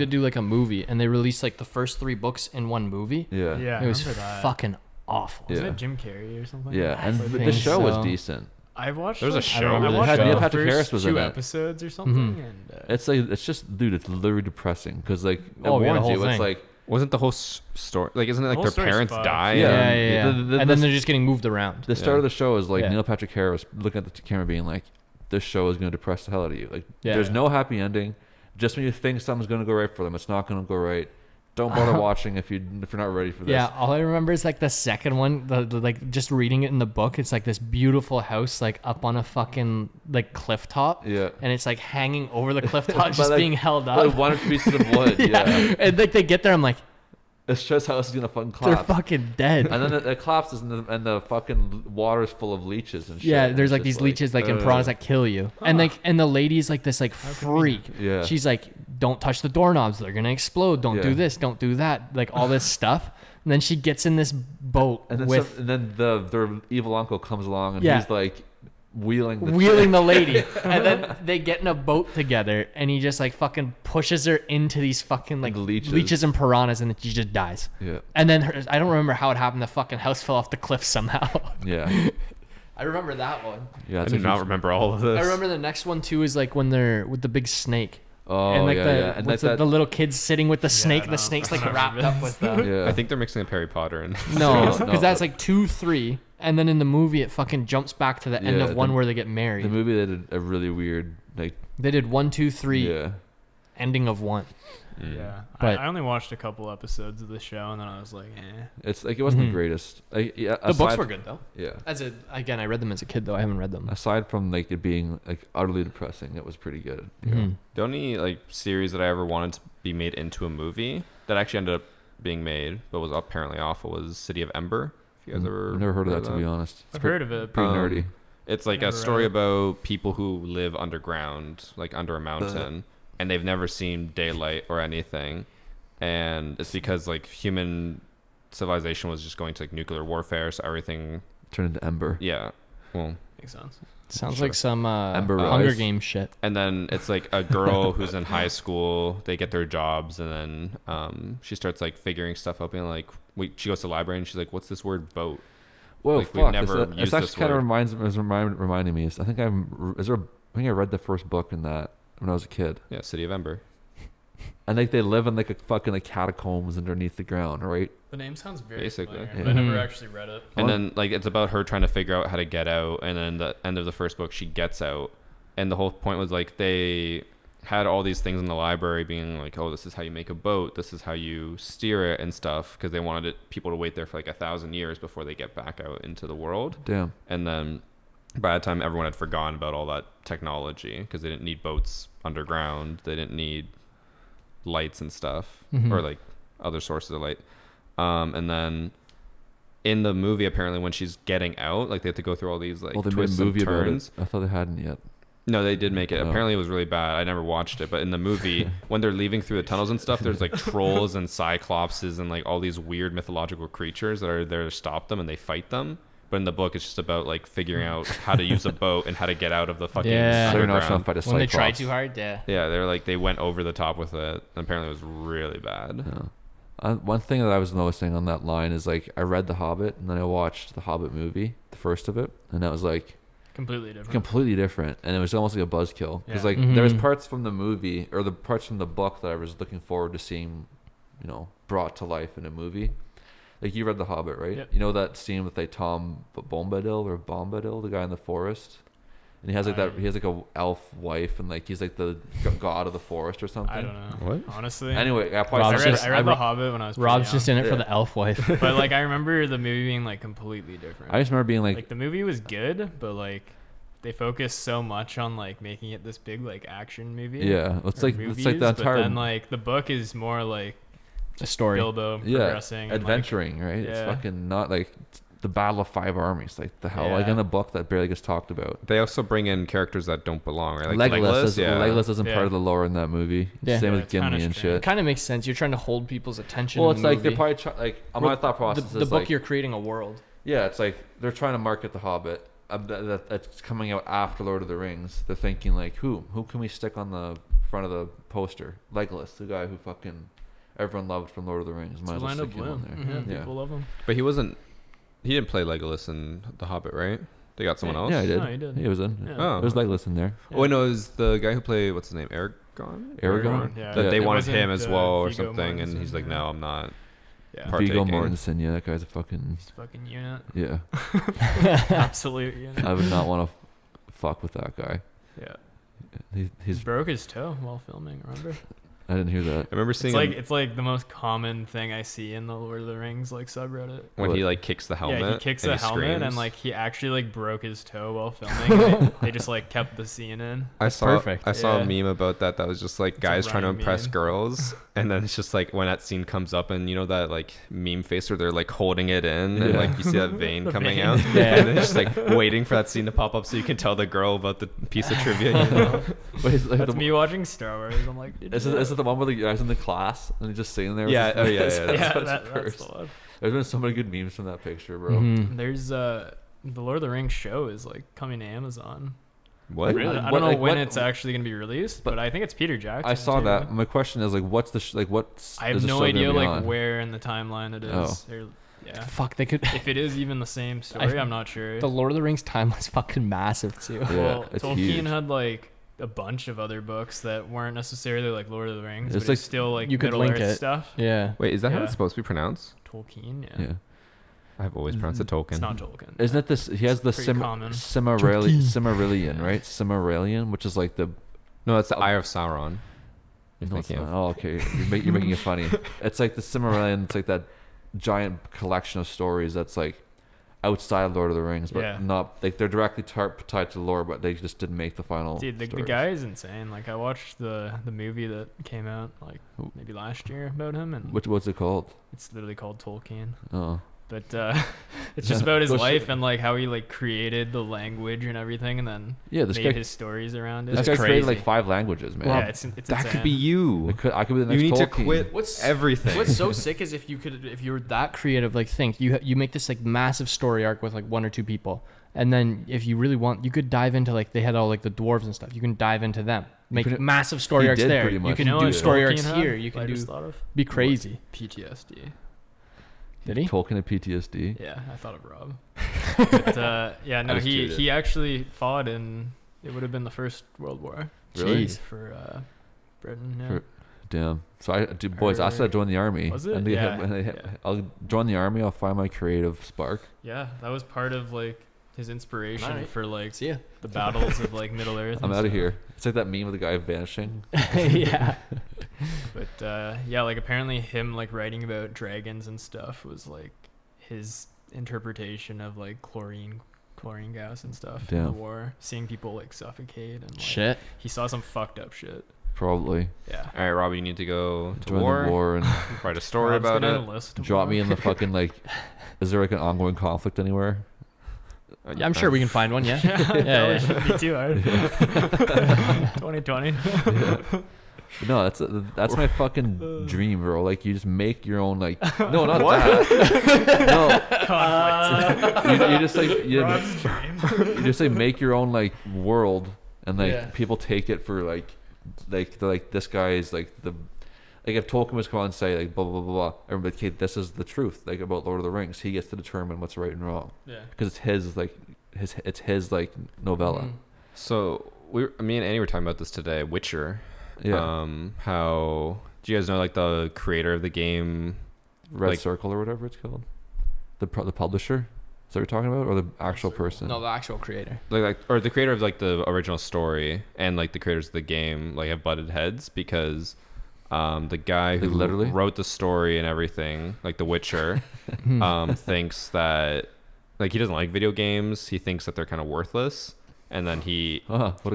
to do like a movie, and they released like the first 3 books in one movie. Yeah, it was fucking awful. Wasn't it Jim Carrey or something? Yeah, and the show was decent. I've watched. There's like, a show. Neil Patrick Harris was in two episodes or something. Mm-hmm. And, it's like it's just dude. It's literally depressing because like wasn't the whole story like isn't it like their parents die? Yeah. And then they're just getting moved around. The start of the show is like Neil Patrick Harris looking at the camera, being like, "This show is going to depress the hell out of you." Like there's no happy ending. Just when you think something's going to go right for them, it's not going to go right. Don't bother watching if you're not ready for this. Yeah, all I remember is like the second one, like just reading it in the book. It's like this beautiful house, like up on a fucking like cliff top. Yeah, and it's like hanging over the cliff top, just like, being held up. Like one piece of wood. Yeah, and like they get there, I'm like, this shows how this is gonna fucking collapse. They're fucking dead. And then it collapses, and the fucking water's full of leeches and shit. Yeah, there's like these leeches like in piranhas that kill you. Huh. And the lady's like this like freak. Yeah. She's like, don't touch the doorknobs, they're gonna explode. Don't do this, don't do that. Like all this stuff. And then she gets in this boat and then their evil uncle comes along and he's like wheeling the lady, and then they get in a boat together, and he just like fucking pushes her into these fucking like leeches and piranhas, and she just dies. Yeah. And then I don't remember how it happened. The fucking house fell off the cliff somehow. Yeah. I remember that one. Yeah, I do not remember all of this. I remember the next one too is like when they're with the big snake. Oh, and like and the little kids sitting with the snake. Yeah, no, the snake's like wrapped up with them. Yeah. I think they're mixing up Harry Potter and because that's like 2, 3. And then in the movie, it fucking jumps back to the end of one where they get married. The movie, they did a really weird, like... They did 1, 2, 3, ending of 1. Yeah. But I only watched a couple episodes of the show, and then I was like, eh. It's like, it wasn't the greatest. The books were good, though. Yeah. Again, I read them as a kid, though. I haven't read them. Aside from, like, it being, like, utterly depressing, it was pretty good. Yeah. Mm-hmm. The only, like, series that I ever wanted to be made into a movie that actually ended up being made, but was apparently awful, was City of Ember. You guys ever I've never heard of that, to be honest. I've heard of it. Pretty nerdy. It's like a story about people who live underground, like under a mountain, and they've never seen daylight or anything. And it's because like human civilization was just going to like nuclear warfare, so everything turned into ember. Yeah. Well, makes sense. Sounds like some Hunger Games shit. And then it's like a girl who's in high school. They get their jobs, and then she starts like figuring stuff up, and like she goes to the library, and she's like, "What's this word boat?" Whoa, like, fuck! It's actually kind of reminding me. I think I read the first book in that when I was a kid. Yeah, City of Ember. And like they live in like a fucking like catacombs underneath the ground, right? The name sounds very familiar, but I never actually read it. And then like it's about her trying to figure out how to get out, and then the end of the first book she gets out, and the whole point was like they had all these things in the library being like, oh, this is how you make a boat, this is how you steer it and stuff, because they wanted people to wait there for like 1,000 years before they get back out into the world. Damn. And then by the time everyone had forgotten about all that technology, because they didn't need boats underground, they didn't need lights and stuff, or like other sources of light. And then in the movie, apparently when she's getting out, like they have to go through all these like twists and turns. I thought they hadn't yet. No, they did make it. Oh. Apparently it was really bad. I never watched it, but in the movie when they're leaving through the tunnels and stuff, there's like trolls and cyclopses and like all these weird mythological creatures that are there to stop them, and they fight them. But in the book, it's just about like figuring out how to use a boat and how to get out of the fucking underground. When they try too hard, yeah, they're like they went over the top with it. Apparently, it was really bad. Yeah. One thing that I was noticing on that line is like I read The Hobbit, and then I watched the Hobbit movie, the first of it, and that was like completely different, and it was almost like a buzzkill because like there was parts from the movie or the parts from the book that I was looking forward to seeing, you know, brought to life in a movie. Like you read The Hobbit, right? Yep. You know that scene with like Tom Bombadil, the guy in the forest, and he has like he has like a elf wife, and like he's like the god of the forest or something. I don't know. What? Honestly. Anyway, I read The Hobbit when I was. Rob's just in it for the elf wife. But like I remember the movie being like completely different. I just remember being like the movie was good, but like they focused so much on like making it this big like action movie. Yeah, it's like the entire. But then like the book is more like. A story. Bilbo progressing. Adventuring, like, right? Yeah. It's fucking not like the Battle of 5 Armies. Like the hell, like in the book that barely gets talked about. They also bring in characters that don't belong, right? Like Legolas isn't part of the lore in that movie. Yeah. Same with Gimli and shit. It kind of makes sense. You're trying to hold people's attention. Well, it's like they're probably my thought process is the book like, you're creating a world. Yeah, it's like they're trying to market The Hobbit. That's coming out after Lord of the Rings. They're thinking like, who can we stick on the front of the poster? Legolas, the guy who fucking. Everyone loved from Lord of the Rings. Might as well stick him on there. Mm-hmm. Yeah. People love him. But he didn't play Legolas in The Hobbit, right? They got someone else? Yeah, I did. No, he did. He was in. Yeah. Oh. It was Legolas in there. Yeah. Oh, I know. It was the guy who played, what's his name? Aragorn? Yeah. That they wanted him as well or Viggo something. Mortensen, and he's like, no, I'm not. Yeah. Viggo Mortensen, yeah, that guy's a fucking... He's a fucking unit. Yeah. Absolute unit. I would not want to fuck with that guy. Yeah. He broke his toe while filming, remember? I didn't hear that. I remember seeing it's like the most common thing I see in the Lord of the Rings like subreddit. When he like kicks the helmet. Yeah, he kicks the helmet screams. And like he actually like broke his toe while filming. They just like kept the scene in. I saw a meme about that that was just like guys trying to impress girls, and then it's just like when that scene comes up and you know that like meme face where they're like holding it in and like you see that vein coming out. Yeah. And they're just like waiting for that scene to pop up so you can tell the girl about the piece of trivia. You know? That's me watching Star Wars. I'm like, this is the one where the guy's in the class and he's just sitting there. Yeah, that's the one. There's been so many good memes from that picture, bro. Mm-hmm. There's the Lord of the Rings show is like coming to Amazon. What? Really? I don't know when it's actually going to be released, but I think it's Peter Jackson. I saw that. My question is like, what's the I have no idea like where in the timeline it is. Oh. Yeah. Fuck, they could. If it is even the same story, I'm not sure. The Lord of the Rings timeline's fucking massive too. Yeah, well, Tolkien had like a bunch of other books that weren't necessarily like Lord of the Rings, but it's still like you could link it stuff. Yeah. Wait, is that how it's supposed to be pronounced? Tolkien. Yeah. I've always pronounced it Tolkien. It's not Tolkien. Isn't it this? He has the Silmarillion, right? Silmarillion, which is like the. No, that's the Eye of Sauron. No, it's not. Oh, okay. You're making it funny. It's like the Silmarillion. It's like that giant collection of stories that's like outside of Lord of the Rings, but not like they're directly tied to lore, but they just didn't make the final. Dude, the guy is insane. Like I watched the movie that came out like maybe last year about him, and what's it called? It's literally called Tolkien. Oh. But it's just about his life and like how he like created the language and everything, and then made his stories around it. This guy's created like 5 languages, man. Wow, yeah, it's that insane. Could be you. I could be the next. You need Tolkien. To quit. What's everything? What's so sick is if you're that creative, like think you make this like massive story arc with like 1 or 2 people, and then if you really want, you could dive into like they had all like the dwarves and stuff. You can dive into them. Make massive story arcs there. You can do story arcs here. You can do be crazy. PTSD. Did he? Tolkien of PTSD. Yeah, I thought of Rob. But, yeah, no, he actually fought in, it would have been the First World War. Really? Jeez. For Britain, yeah. Damn. So, boys, I said join the army. Was it? And I'll join the army. I'll find my creative spark. Yeah, that was part of, like, his inspiration for like the battles of like Middle Earth. I'm out of here. It's like that meme with the guy vanishing. Yeah. But yeah, like apparently him like writing about dragons and stuff was like his interpretation of like chlorine gas and stuff in the war. Seeing people like suffocate and like, shit. He saw some fucked up shit. Probably. Yeah. All right, Robbie, you need to go to war and write a story about it. Drop me in the fucking like. Is there like an ongoing conflict anywhere? Yeah, I'm sure we can find one. Yeah, yeah. Me too. Hard. 2020. Yeah. No, that's my fucking dream, bro. Like you just make your own. Like no, not that. No, you just like you just like make your own like world, and like people take it for like this guy is like the. Like if Tolkien was come on and say like blah blah blah blah, everybody's like, okay, this is the truth like about Lord of the Rings. He gets to determine what's right and wrong. Yeah. Because it's his like novella. Mm-hmm. So me and Annie were talking about this today. Witcher. Yeah. How do you guys know like the creator of the game, Red Circle or whatever it's called, the publisher? Is that what you're talking about, or the actual person? No, the actual creator. Like or the creator of like the original story and like the creators of the game like have butted heads because. The guy who literally wrote the story and everything, like The Witcher, thinks that like he doesn't like video games. He thinks that they're kind of worthless. And then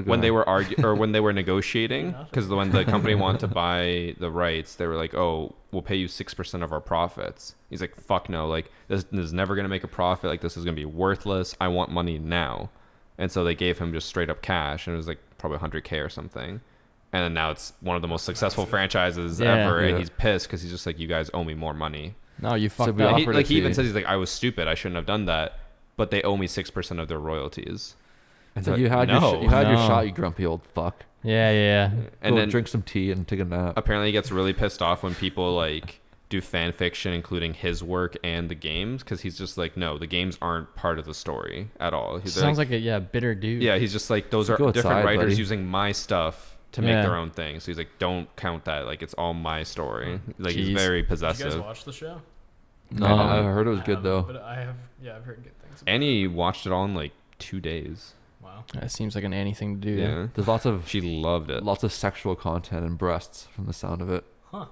when they were negotiating, because when the company wanted to buy the rights, they were like, "Oh, we'll pay you 6% of our profits." He's like, "Fuck no! Like this is never gonna make a profit. Like this is gonna be worthless. I want money now." And so they gave him just straight up cash, and it was like probably 100K or something. And then now it's one of the most successful franchises ever, and he's pissed because he's just like, "You guys owe me more money." No, you fucked up. Like he even says, "He's like, I was stupid. I shouldn't have done that." But they owe me 6% of their royalties. And so you had your shot, you grumpy old fuck. Yeah, yeah. And then drink some tea and take a nap. Apparently, he gets really pissed off when people like do fan fiction, including his work and the games, because he's just like, no, the games aren't part of the story at all. He's sounds like a bitter dude. Yeah, he's just like, those are different writers using my stuff to make their own thing. So he's like, don't count that. Like, it's all my story. Like, he's very possessive. Did you guys watch the show? No, I heard it was good though. But I have, I've heard good things. Annie watched it all in like 2 days. Wow. That seems like an Annie thing to do. Yeah. There's lots of she loved it. Lots of sexual content and breasts from the sound of it. Huh.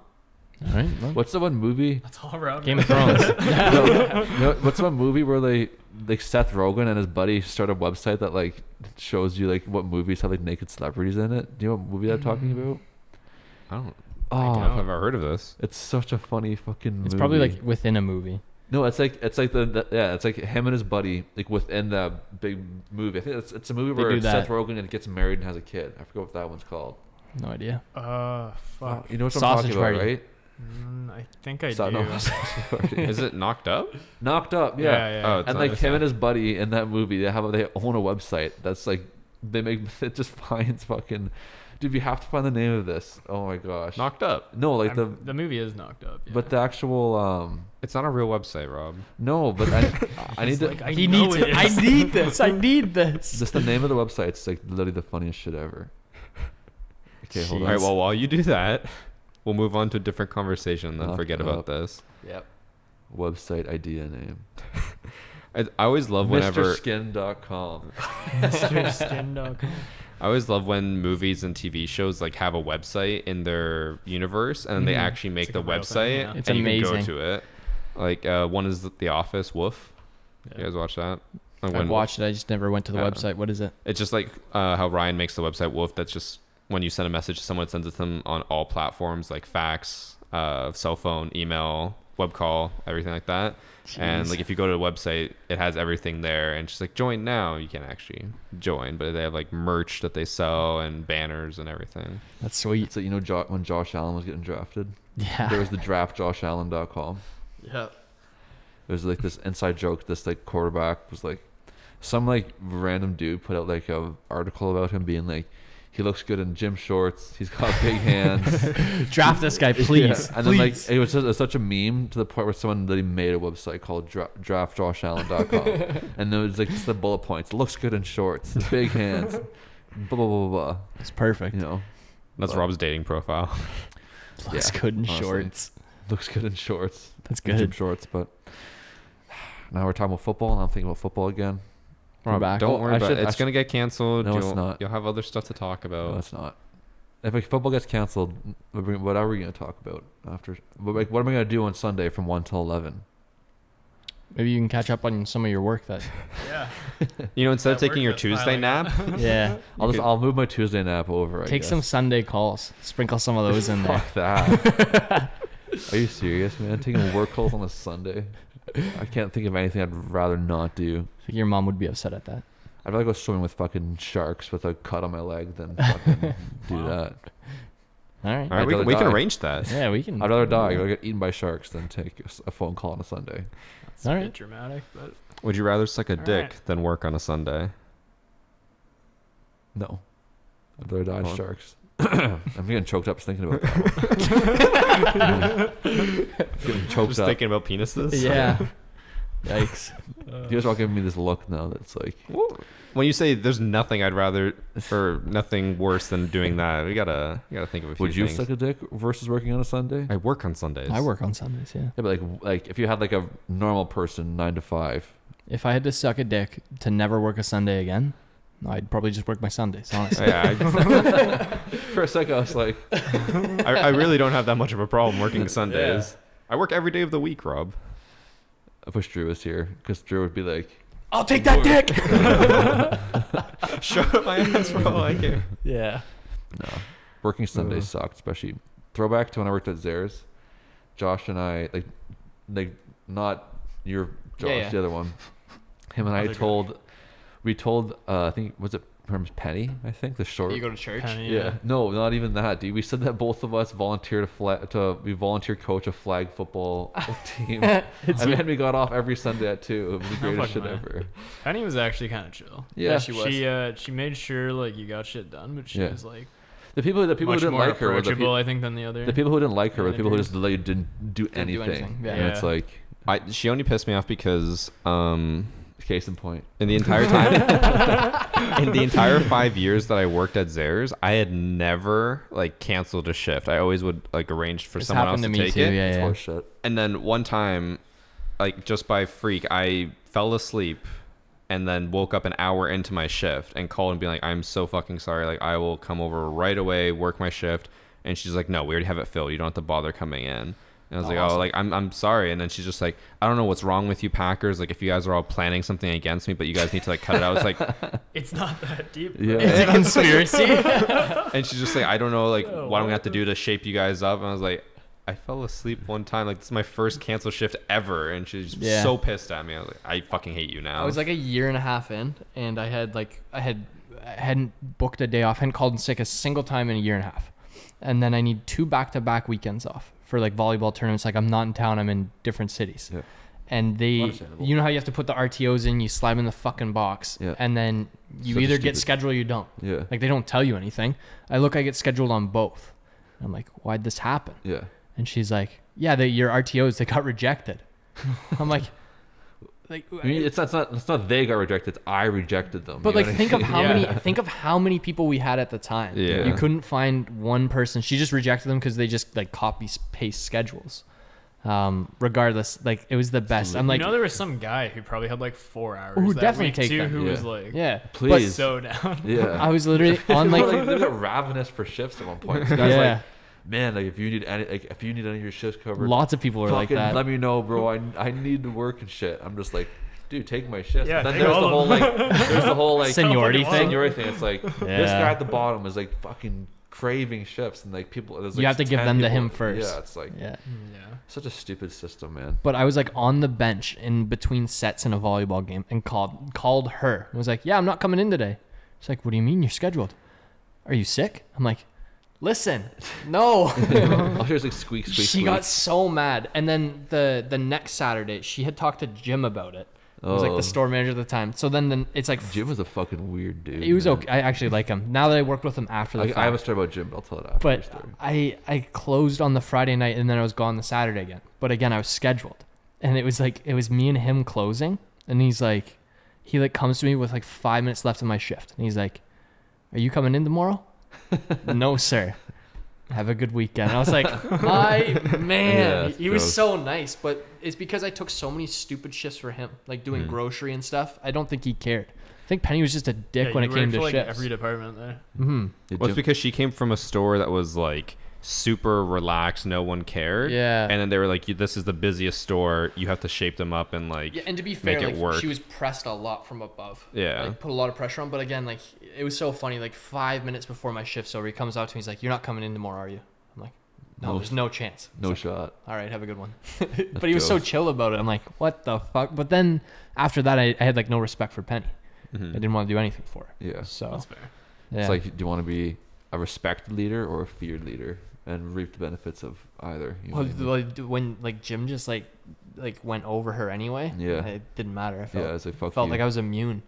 All right. Well, what's the one movie? That's all around Game of Thrones. No, what's the one movie where they like Seth Rogen and his buddy start a website that like shows you like what movies have like naked celebrities in it? Do you know what movie I'm talking about? I don't. I don't know if I've ever heard of this. It's such a funny fucking movie. It's probably like within a movie. No, it's like the yeah, it's like him and his buddy like within the big movie. I think it's a movie where it's Seth Rogen and gets married and has a kid. I forgot what that one's called. No idea. Fuck. You know what I'm talking about, right? I think I do. No, is it Knocked Up? Knocked Up, yeah. Oh, and like him and his buddy in that movie, they own a website that's like they make it just finds fucking. Dude, we have to find the name of this. Oh my gosh. Knocked Up. No, like the movie is Knocked Up. Yeah. But the actual it's not a real website, Rob. No, but I need like, I need it. I need this. I need this. Just the name of the website. It's like literally the funniest shit ever. Okay, hold on. All right, well, while you do that, we'll move on to a different conversation and then forget about this. Yep. Website idea name. I always love whenever MrSkin.com. MrSkin.com. I always love when movies and TV shows like have a website in their universe and they actually make the website and it's amazing. You can go to it. Like one is The Office, Woof. Yeah. You guys watch that? I watched it. I just never went to the website. What is it? It's just like how Ryan makes the website Woof. That's just when you send a message to someone, it sends it to them on all platforms like fax, cell phone, email, web call, everything like that. Jeez. And like if you go to the website, it has everything there and just like join now. You can't actually join, but they have like merch that they sell and banners and everything. That's sweet. So you know when Josh Allen was getting drafted, there was the draft joshallen.com. yeah, there's like this inside joke. This like quarterback was like some like random dude put out like a article about him being like, he looks good in gym shorts. He's got big hands. Draft this guy, please. Yeah. And then like it was such a meme to the point where someone literally made a website called draftjoshallen.com. And it was like just the bullet points. Looks good in shorts. Big hands. Blah, blah, blah, blah. It's perfect. You know, that's Rob's dating profile. Looks good in shorts. Looks good in shorts. That's good. Gym shorts, but now we're talking about football, and I'm thinking about football again. Rob, don't worry about it. It's going to get canceled. No, it's not. You'll have other stuff to talk about. No, it's not. If football gets canceled, what are we going to talk about after? Like, what am I going to do on Sunday from 1 till 11? Maybe you can catch up on some of your work that. Yeah. You know, instead of taking your Tuesday nap. Yeah. I'll move my Tuesday nap over. Take some Sunday calls. Sprinkle some of those in there. Fuck that. Are you serious, man? Taking work calls on a Sunday? I can't think of anything I'd rather not do. I think your mom would be upset at that. I'd rather go swimming with fucking sharks with a cut on my leg than fucking do that. All right, we can arrange that. Yeah, we can. I'd rather die or get eaten by sharks than take a phone call on a Sunday. That's a bit dramatic, but... Would you rather suck a dick than work on a Sunday? No. I'd rather die to sharks. I'm getting choked up just thinking about that. Getting choked just up. Thinking about penises. Yeah. Yikes. You guys are all giving me this look now that's like, when you say there's nothing I'd rather or nothing worse than doing that, we gotta think of a few things. Would you suck a dick versus working on a Sunday? I work on Sundays. Yeah. Yeah, but like if you had like a normal person 9 to 5. If I had to suck a dick to never work a Sunday again, I'd probably just work my Sundays, honestly. Yeah. For a second, I was like, I really don't have that much of a problem working Sundays. Yeah. I work every day of the week, Rob. I wish Drew was here, because Drew would be like, I'll take that dick! Show up my ass for all I care. Yeah. No. Working Sundays sucked, especially. Throwback to when I worked at Zehrs. Josh and I, like not your Josh, the other one. Him and I told, I think, was it Penny? I think the short. You go to church? Penny, yeah. No, not even that, dude. We said that both of us volunteered we volunteer coach a flag football team. And then we got off every Sunday at 2:00. It was the greatest shit ever. Penny was actually kind of chill. Yeah, she was. She made sure like you got shit done, but she was like, The people who didn't like her were the people, I think, than the other. The people who didn't like her were the people who just literally didn't do anything. Yeah. And it's like, she only pissed me off because, case in point, in the entire time, in the entire 5 years that I worked at Zehrs, I had never like canceled a shift. I always would like arrange for someone else to take it. Yeah. And then one time, like just by freak, I fell asleep and then woke up an hour into my shift and called and be like, I'm so fucking sorry. Like, I will come over right away, work my shift. And she's like, no, we already have it filled. You don't have to bother coming in. And I was like, awesome. I'm sorry. And then she's just like, I don't know what's wrong with you Packers. Like, if you guys are all planning something against me, but you guys need to like cut it out. It's like, it's not that deep. Yeah. It's a conspiracy. And she's just like, I don't know, like, what I'm gonna have to do to shape you guys up. And I was like, I fell asleep one time. Like, this is my first cancel shift ever. And she's so pissed at me. I was like, I fucking hate you now. I was like a year and a half in, and I hadn't booked a day off. I hadn't called in sick a single time in a year and a half. And then I need 2 back-to-back weekends off for like volleyball tournaments. Like, I'm not in town, I'm in different cities. Yeah. And they, you know how you have to put the RTOs in, you slide them in the fucking box, and then you either get scheduled or you don't. Yeah. Like, they don't tell you anything. I get scheduled on both. I'm like, why'd this happen? Yeah. And she's like, your RTOs, they got rejected. I'm like, I mean, it's not they got rejected, it's I rejected them. But like, think of how many people we had at the time. Yeah. You couldn't find one person. She just rejected them because they just like copy paste schedules. Regardless, like, it was the best. I'm like, you know, there was some guy who probably had like 4 hours who definitely take them. Who was like, please, so down. Yeah. I was literally on like, there's a ravenous for shifts at one point. This guy's like, man, like, if you need any of your shifts covered, lots of people are like that. Let me know, bro. I need to work and shit. I'm just like, dude, take my shifts. Yeah, then there's the whole seniority thing. It's like, this guy at the bottom is like fucking craving shifts, and like people, there's like, you have to give them to him first. Yeah, it's like, such a stupid system, man. But I was like on the bench in between sets in a volleyball game and called her. I was like, I'm not coming in today. She's like, what do you mean you're scheduled? Are you sick? I'm like, listen, no. She was like, squeak, squeak. She got so mad. And then the next Saturday, she had talked to Jim about it. It was like the store manager at the time. So then it's like, Jim was a fucking weird dude. He was okay. I actually like him now that I worked with him after the fact. I have a story about Jim, but I'll tell it after. But I closed on the Friday night, and then I was gone the Saturday again. But again, I was scheduled, and it was like, it was me and him closing, and he's like, he like comes to me with like 5 minutes left in my shift, and he's like, "Are you coming in tomorrow?" No, sir. Have a good weekend. I was like, my man, he was so nice, but it's because I took so many stupid shifts for him, like doing grocery and stuff. I don't think he cared. I think Penny was just a dick when it came to shifts. Like, every department there. Well, it's because she came from a store that was like super relaxed, no one cared. Yeah. And then they were like, this is the busiest store. You have to shape them up and like, and to be fair, like, she was pressed a lot from above. Yeah. Like, put a lot of pressure on. But again, like, it was so funny. Like, 5 minutes before my shift's over, he comes out to me. He's like, you're not coming in tomorrow, are you? I'm like, no, there's no chance. No shot. All right, have a good one. But he was so chill about it. I'm like, what the fuck? But then after that, I had like no respect for Penny. I didn't want to do anything for her. Yeah. So that's fair. Yeah. It's like, do you want to be a respected leader or a feared leader and reap the benefits of either? When like Jim just like went over her anyway, it didn't matter. I felt, it's like, fuck, felt you. Like I was immune.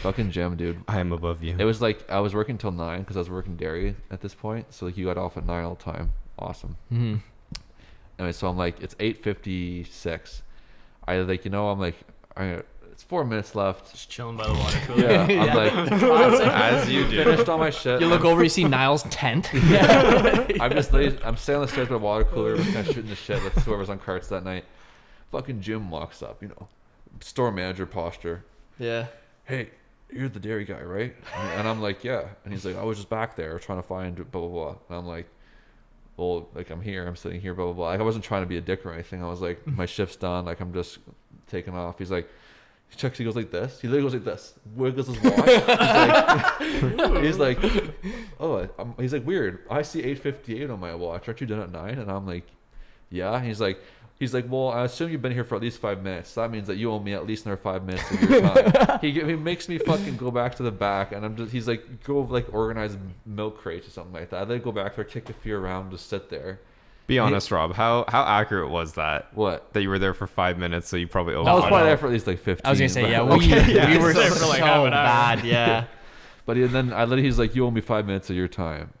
Fucking Jim, dude, I am above you. It was like, I was working till 9 because I was working dairy at this point, so like you got off at 9 all the time. Awesome. Anyway, so I'm like, it's 8:56. I like, you know, I'm like, it's 4 minutes left. Just chilling by the water cooler. I'm like, as you do. Finished all my shit. You look over, you see Niall's tent. I'm standing on the stairs by the water cooler, we're kind of shooting the shit with whoever's on carts that night. Fucking Jim walks up, you know, store manager posture. Yeah. Hey, you're the dairy guy, right? And I'm like, yeah. And he's like, I was just back there trying to find blah blah blah. And I'm like, well, like, I'm here, I'm sitting here, blah blah blah. Like, I wasn't trying to be a dick or anything. I was like, my shift's done, like, I'm just taking off. He's like, he checks, he goes like this. He literally goes like this. Wiggles his watch. He's like, oh, he's like, weird. I see 8:58 on my watch. Aren't you done at 9? And I'm like, yeah. And he's like, well, I assume you've been here for at least 5 minutes. So that means that you owe me at least another 5 minutes of your time. He makes me fucking go back to the back, and he's like, go like organize milk crates or something like that. Then go back there, kick a few around, just sit there. Be honest, Rob. How accurate was that? What? That you were there for 5 minutes, so you probably over. I was probably there for at least like 15. I was gonna say, yeah, we were there for like so bad, yeah. But then he's like, "You owe me 5 minutes of your time,"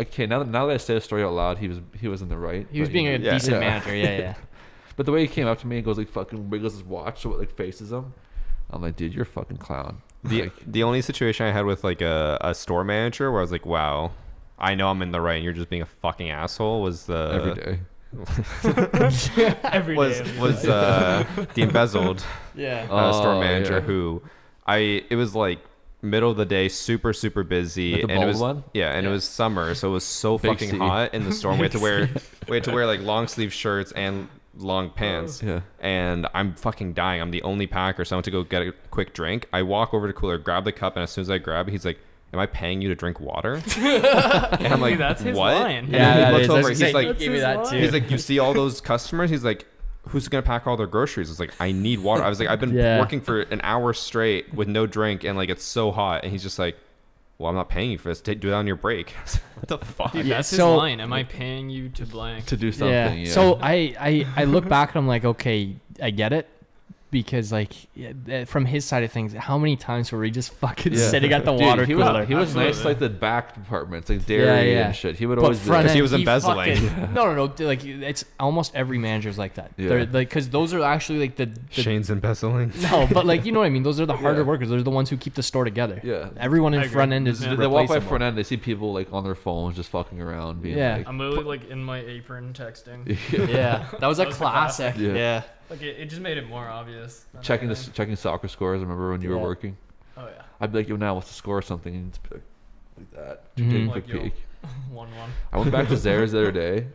okay, now that I said the story out loud, he was in the right. He was being a decent manager. Yeah. But the way he came up to me and goes like fucking wiggles his watch so it like faces him. I'm like, dude, you're a fucking clown. The only situation I had with like a store manager where I was like, wow, I know I'm in the right and you're just being a fucking asshole was the every day. The embezzled store manager who it was like middle of the day, super super busy, like the and it was one? Yeah, and it was summer, so it was so Big fucking hot in the storm. We had to wear like long sleeve shirts and long pants. And I'm fucking dying. I'm the only packer, so I went to go get a quick drink. I walk over to cooler, grab the cup, and as soon as I grab it, he's like, am I paying you to drink water? And I'm like, dude, that's his what? Line. And yeah, he looks over. He's like, give me that too. He's like, you see all those customers? He's like, who's gonna pack all their groceries? It's like, I need water. I was like, I've been working for an hour straight with no drink, and like it's so hot. And he's just like, well, I'm not paying you for this. Do it on your break. What the fuck? Dude, that's his line. Am I paying you to blank to do something? Yeah. So I look back and I'm like, okay, I get it. Because like from his side of things, how many times were we just fucking sitting at the water cooler? He was nice, like the back departments, like dairy and shit. He would always because he was embezzling. No. Like it's almost every manager's like that. Yeah. They're like because those are actually like the Shane's embezzling. No, but like you know what I mean. Those are the harder workers. They're the ones who keep the store together. Yeah. Everyone in front end is. They walk by front end. They see people like on their phones just fucking around. Being like, I'm literally like in my apron texting. Yeah. That was a classic. Yeah. Like it just made it more obvious. Checking soccer scores. I remember when you were working. Oh yeah. I'd be like, "Yo, now what's the score?" Or something, and it's like that. Mm-hmm. Like, yo, 1-1. I went back to Zehrs the other day.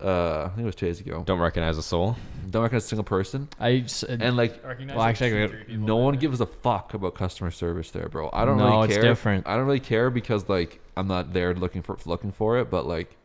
I think it was 2 days ago. Don't recognize a soul. Don't recognize a single person. No one gives a fuck about customer service there, bro. I don't really care. It's different. I don't really care because like I'm not there looking for it, but like.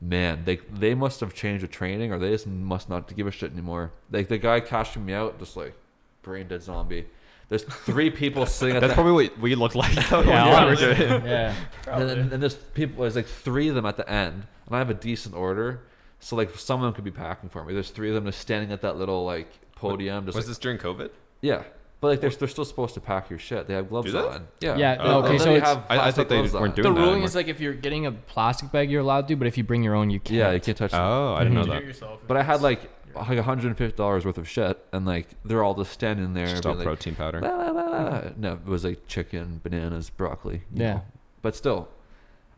Man, they must have changed the training, or they just must not give a shit anymore. Like the guy cashing me out, just like brain dead zombie. There's three people sitting. That's probably what we look like. And there's people. There's like three of them at the end, and I have a decent order, so like some of them could be packing for me. There's three of them just standing at that little like podium. Just was like, this during COVID? Yeah. But like they're still supposed to pack your shit. They have gloves on. Yeah. Yeah. Okay. So I thought they weren't doing that. The ruling is like if you're getting a plastic bag, you're allowed to. But if you bring your own, you can't. Yeah, you can't touch them. Oh, I didn't know that. But I had like $150 worth of shit, and like they're all just standing there. Just all protein powder. No, it was like chicken, bananas, broccoli. Yeah. But still,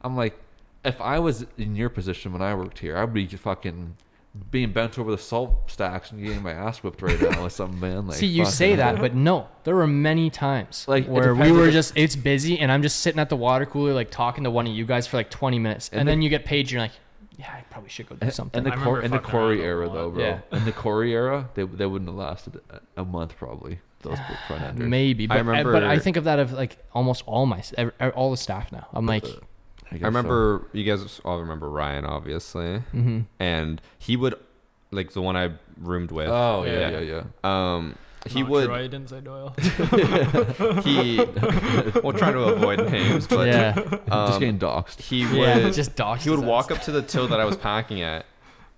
I'm like, if I was in your position when I worked here, I would be fucking. Being bent over the salt stacks and getting my ass whipped right now with some man like. See, you say that, but no, there were many times like where we were it's busy, and I'm just sitting at the water cooler like talking to one of you guys for like 20 minutes, and then you get paid, and you're like, yeah, I probably should go do something. And the Corey era though, bro. Yeah. In the Corey era, they wouldn't have lasted a month probably. Those front enders. Maybe, but I remember. But I think of that of like almost all the staff now. I'm like. I remember you guys all remember Ryan, obviously, and he would like the one I roomed with. Oh yeah. He would. Sure I didn't say Doyle. We're trying to avoid names, but just getting doxxed. He would just dox. He would walk up to the till that I was packing at,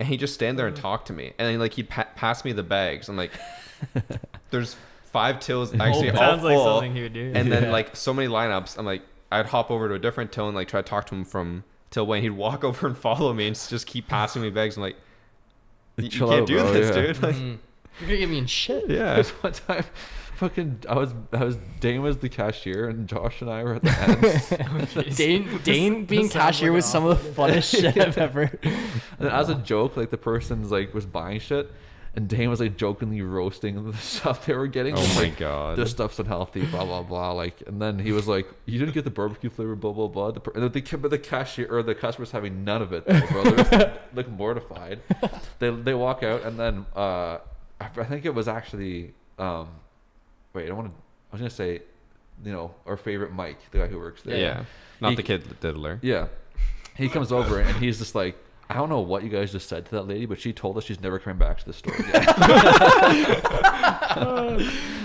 and he'd just stand there and talk to me, and then, like he'd pass me the bags. I'm like, there's 5 tills actually all full, like something he would do. And then like so many lineups. I'm like. I'd hop over to a different till and like try to talk to him from till when he'd walk over and follow me and just keep passing me bags. I'm like, you can't do this, dude. Like, you're gonna get me in shit. Yeah. There's one time, fucking, Dane was the cashier and Josh and I were at the end. Dane being cashier was some of the funnest shit I've ever. And as a joke, like the person's like was buying shit. And Dane was like jokingly roasting the stuff they were getting. Oh my god, this stuff's unhealthy, blah blah blah. Like, and then he was like, "You didn't get the barbecue flavor, blah blah blah." The cashier or the customers having none of it, though, bro. They just, like mortified. They walk out, and then I think it was actually I was gonna say, you know, our favorite Mike, the guy who works there. Yeah, the kid diddler. Yeah, he comes over and he's just like. I don't know what you guys just said to that lady, but she told us she's never coming back to the store again.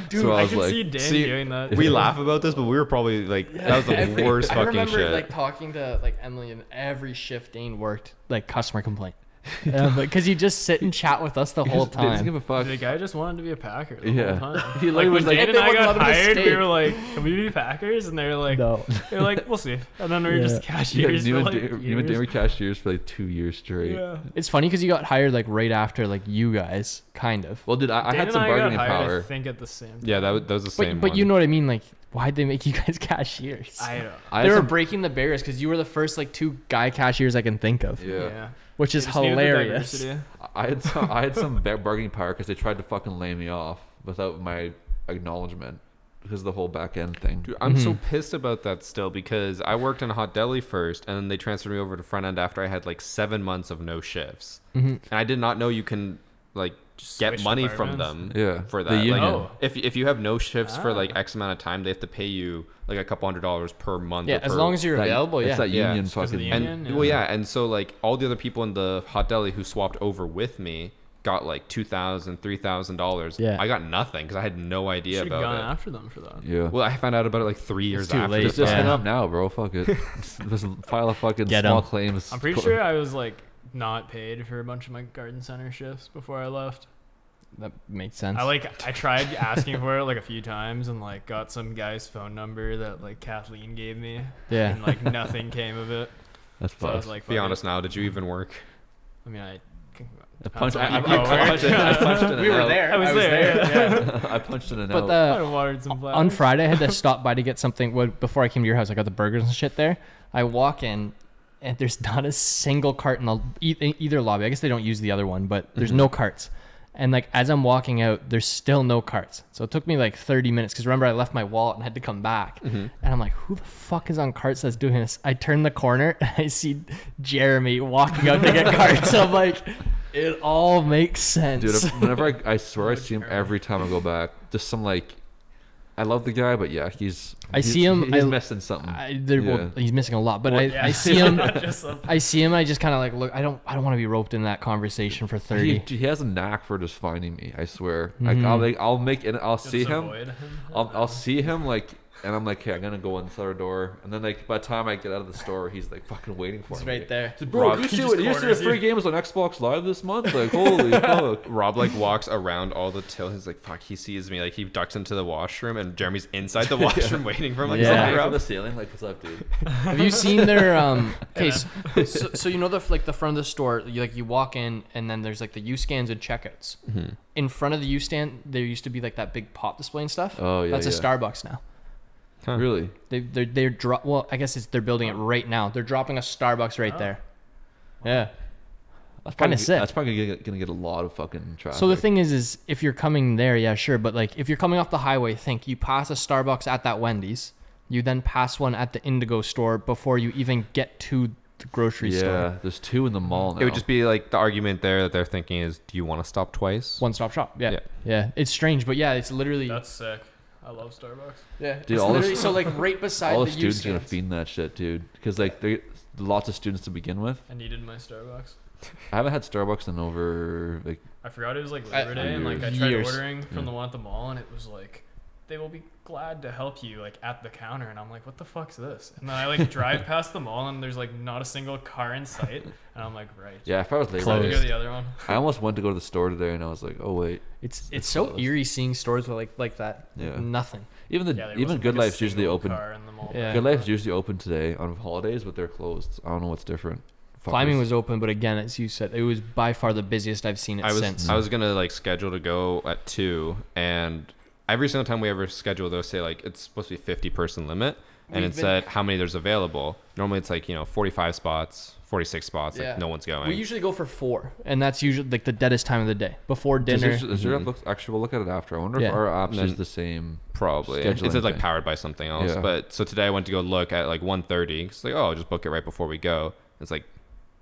Dude, so I can like, see Dan doing that. We laugh about this, but we were probably like, that was the worst fucking shit. I remember like talking to like Emily, and every shift Dane worked, like customer complaint. Because you just sit and chat with us the whole time. He doesn't give a fuck. The guy just wanted to be a Packer the whole time. He like, was like, Dave and I got hired, we were like, can we be Packers? And they were like, no. They were like, we'll see. And then we were just cashiers. Yeah, you were cashiers for like 2 years straight. Yeah. It's funny because you got hired like right after like you guys, kind of. Well, dude, I had some bargaining power. I think at the same time. Yeah, that was the same. But you know what I mean, like. Why'd they make you guys cashiers? I don't know. They were breaking the barriers because you were the first like two guy cashiers I can think of. Yeah. Which is hilarious. I had some bargaining power because they tried to fucking lay me off without my acknowledgement because of the whole back end thing. Dude, I'm so pissed about that still because I worked in a hot deli first and then they transferred me over to front end after I had like 7 months of no shifts. And I did not know you can like get money from them for that. Like, if you have no shifts for like X amount of time, they have to pay you like a couple $100 per month. Yeah, as long as you're available. Yeah, it's that union fucking. And well, yeah, and so like all the other people in the hot deli who swapped over with me got like $2,000, $3,000. Yeah, I got nothing because I had no idea about it. Should've gone after them for that. Yeah. Well, I found out about it like 3 years after. Just hang up now, bro. Fuck it. Just file a fucking small claims. I'm pretty sure I was like not paid for a bunch of my garden center shifts before I left. That makes sense. I tried asking for it like a few times and like got some guy's phone number that like Kathleen gave me. Yeah. And like nothing came of it. That's so funny. Like, be honest now, did you even work? I mean, I punched in. We were there. I was there. Yeah. I punched in an out. On Friday, I had to stop by to get something. Well, before I came to your house, I got the burgers and shit there. I walk in. And there's not a single cart in either lobby. I guess they don't use the other one, but there's no carts. And like as I'm walking out, there's still no carts. So it took me like 30 minutes because remember I left my wallet and had to come back. And I'm like, who the fuck is on carts that's doing this? I turn the corner and I see Jeremy walking out to get carts. I'm like, it all makes sense. Dude, whenever I swear I see him every time I go back. Just some like, I love the guy, but yeah, he's missing something. Well, he's missing a lot, but I see him. I just kind of like look. I don't want to be roped in that conversation for 30. He has a knack for just finding me. I swear. Like I'll see him like, and I'm like, hey, I'm gonna go in the third door, and then like by the time I get out of the store, he's like fucking waiting for me. He's right there. Like, bro, you see the free games on Xbox Live this month? Like, holy fuck. Rob like walks around all the till. He's like, fuck. He sees me. Like he ducks into the washroom, and Jeremy's inside the washroom waiting for him. Like, Rob the ceiling. Like, what's up, dude? Have you seen their case? So you know the front of the store. You walk in, and then there's like the U scans and checkouts. In front of the U stand, there used to be like that big pop display and stuff. Oh yeah, that's a Starbucks now. Huh. Really? They're building it right now. They're dropping a Starbucks right there. Yeah, that's kind of sick. That's probably gonna get a lot of fucking traffic. So the thing is if you're coming there, yeah, sure, but like if you're coming off the highway, you pass a Starbucks at that Wendy's, you then pass one at the Indigo store before you even get to the grocery store. Yeah, there's two in the mall now. It would just be like the argument there that they're thinking is, do you want to stop twice? One stop shop. Yeah. It's strange, but yeah, it's literally. That's sick. I love Starbucks. Yeah, dude. So like right beside all the students are gonna feed that shit, dude. Because like there's lots of students to begin with. I needed my Starbucks. I haven't had Starbucks in over like. I forgot it was like Labor Day, and like I tried ordering from the one at the mall, and it was like, they will be glad to help you like at the counter, and I'm like, what the fuck's this? And then I like drive past the mall, and there's like not a single car in sight, and I'm like, right. Yeah, if I was Labor Day, the other one. I almost went to go to the store today, and I was like, oh wait. It's so eerie seeing stores like that. Yeah. Nothing. Even Good Life's usually open. Good Life's usually open today on holidays, but they're closed. I don't know what's different. Climbing was open, but again, as you said, it was by far the busiest I've seen it since. I was gonna like schedule to go at 2, and every single time we ever schedule, they'll say like it's supposed to be 50-person limit, and it said how many there's available. Normally it's like 45 spots. 46 spots, like no one's going. We usually go for 4, and that's usually like the deadest time of the day before dinner. Actually, we'll look at it after. I wonder if our app is the same. Probably. It says like powered by something else. Yeah. But so today I went to go look at like 1:30. It's like, oh, I'll just book it right before we go. It's like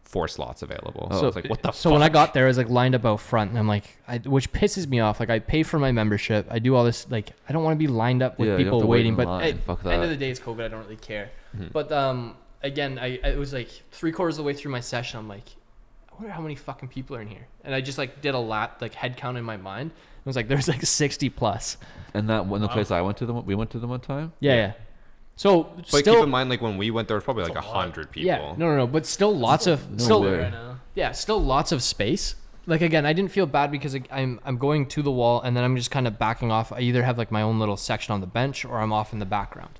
4 slots available. So it's like, what the fuck? So when I got there, I was like lined up out front, and I'm like, which pisses me off. Like I pay for my membership. I do all this. Like I don't want to be lined up with people waiting. But at the end of the day, it's COVID. I don't really care. But again, it was like 3/4 of the way through my session. I'm like, I wonder how many fucking people are in here. And I just like did a lot, like head count in my mind. It was like, there's like 60 plus. And that one, the place I went to them, we went to them one time. Yeah. So but still, keep in mind, like when we went, there was probably like 100 people. Yeah, no, but still lots of. No way. Right now. Yeah, still lots of space. Like, again, I didn't feel bad because I'm going to the wall and then I'm just kind of backing off. I either have like my own little section on the bench or I'm off in the background.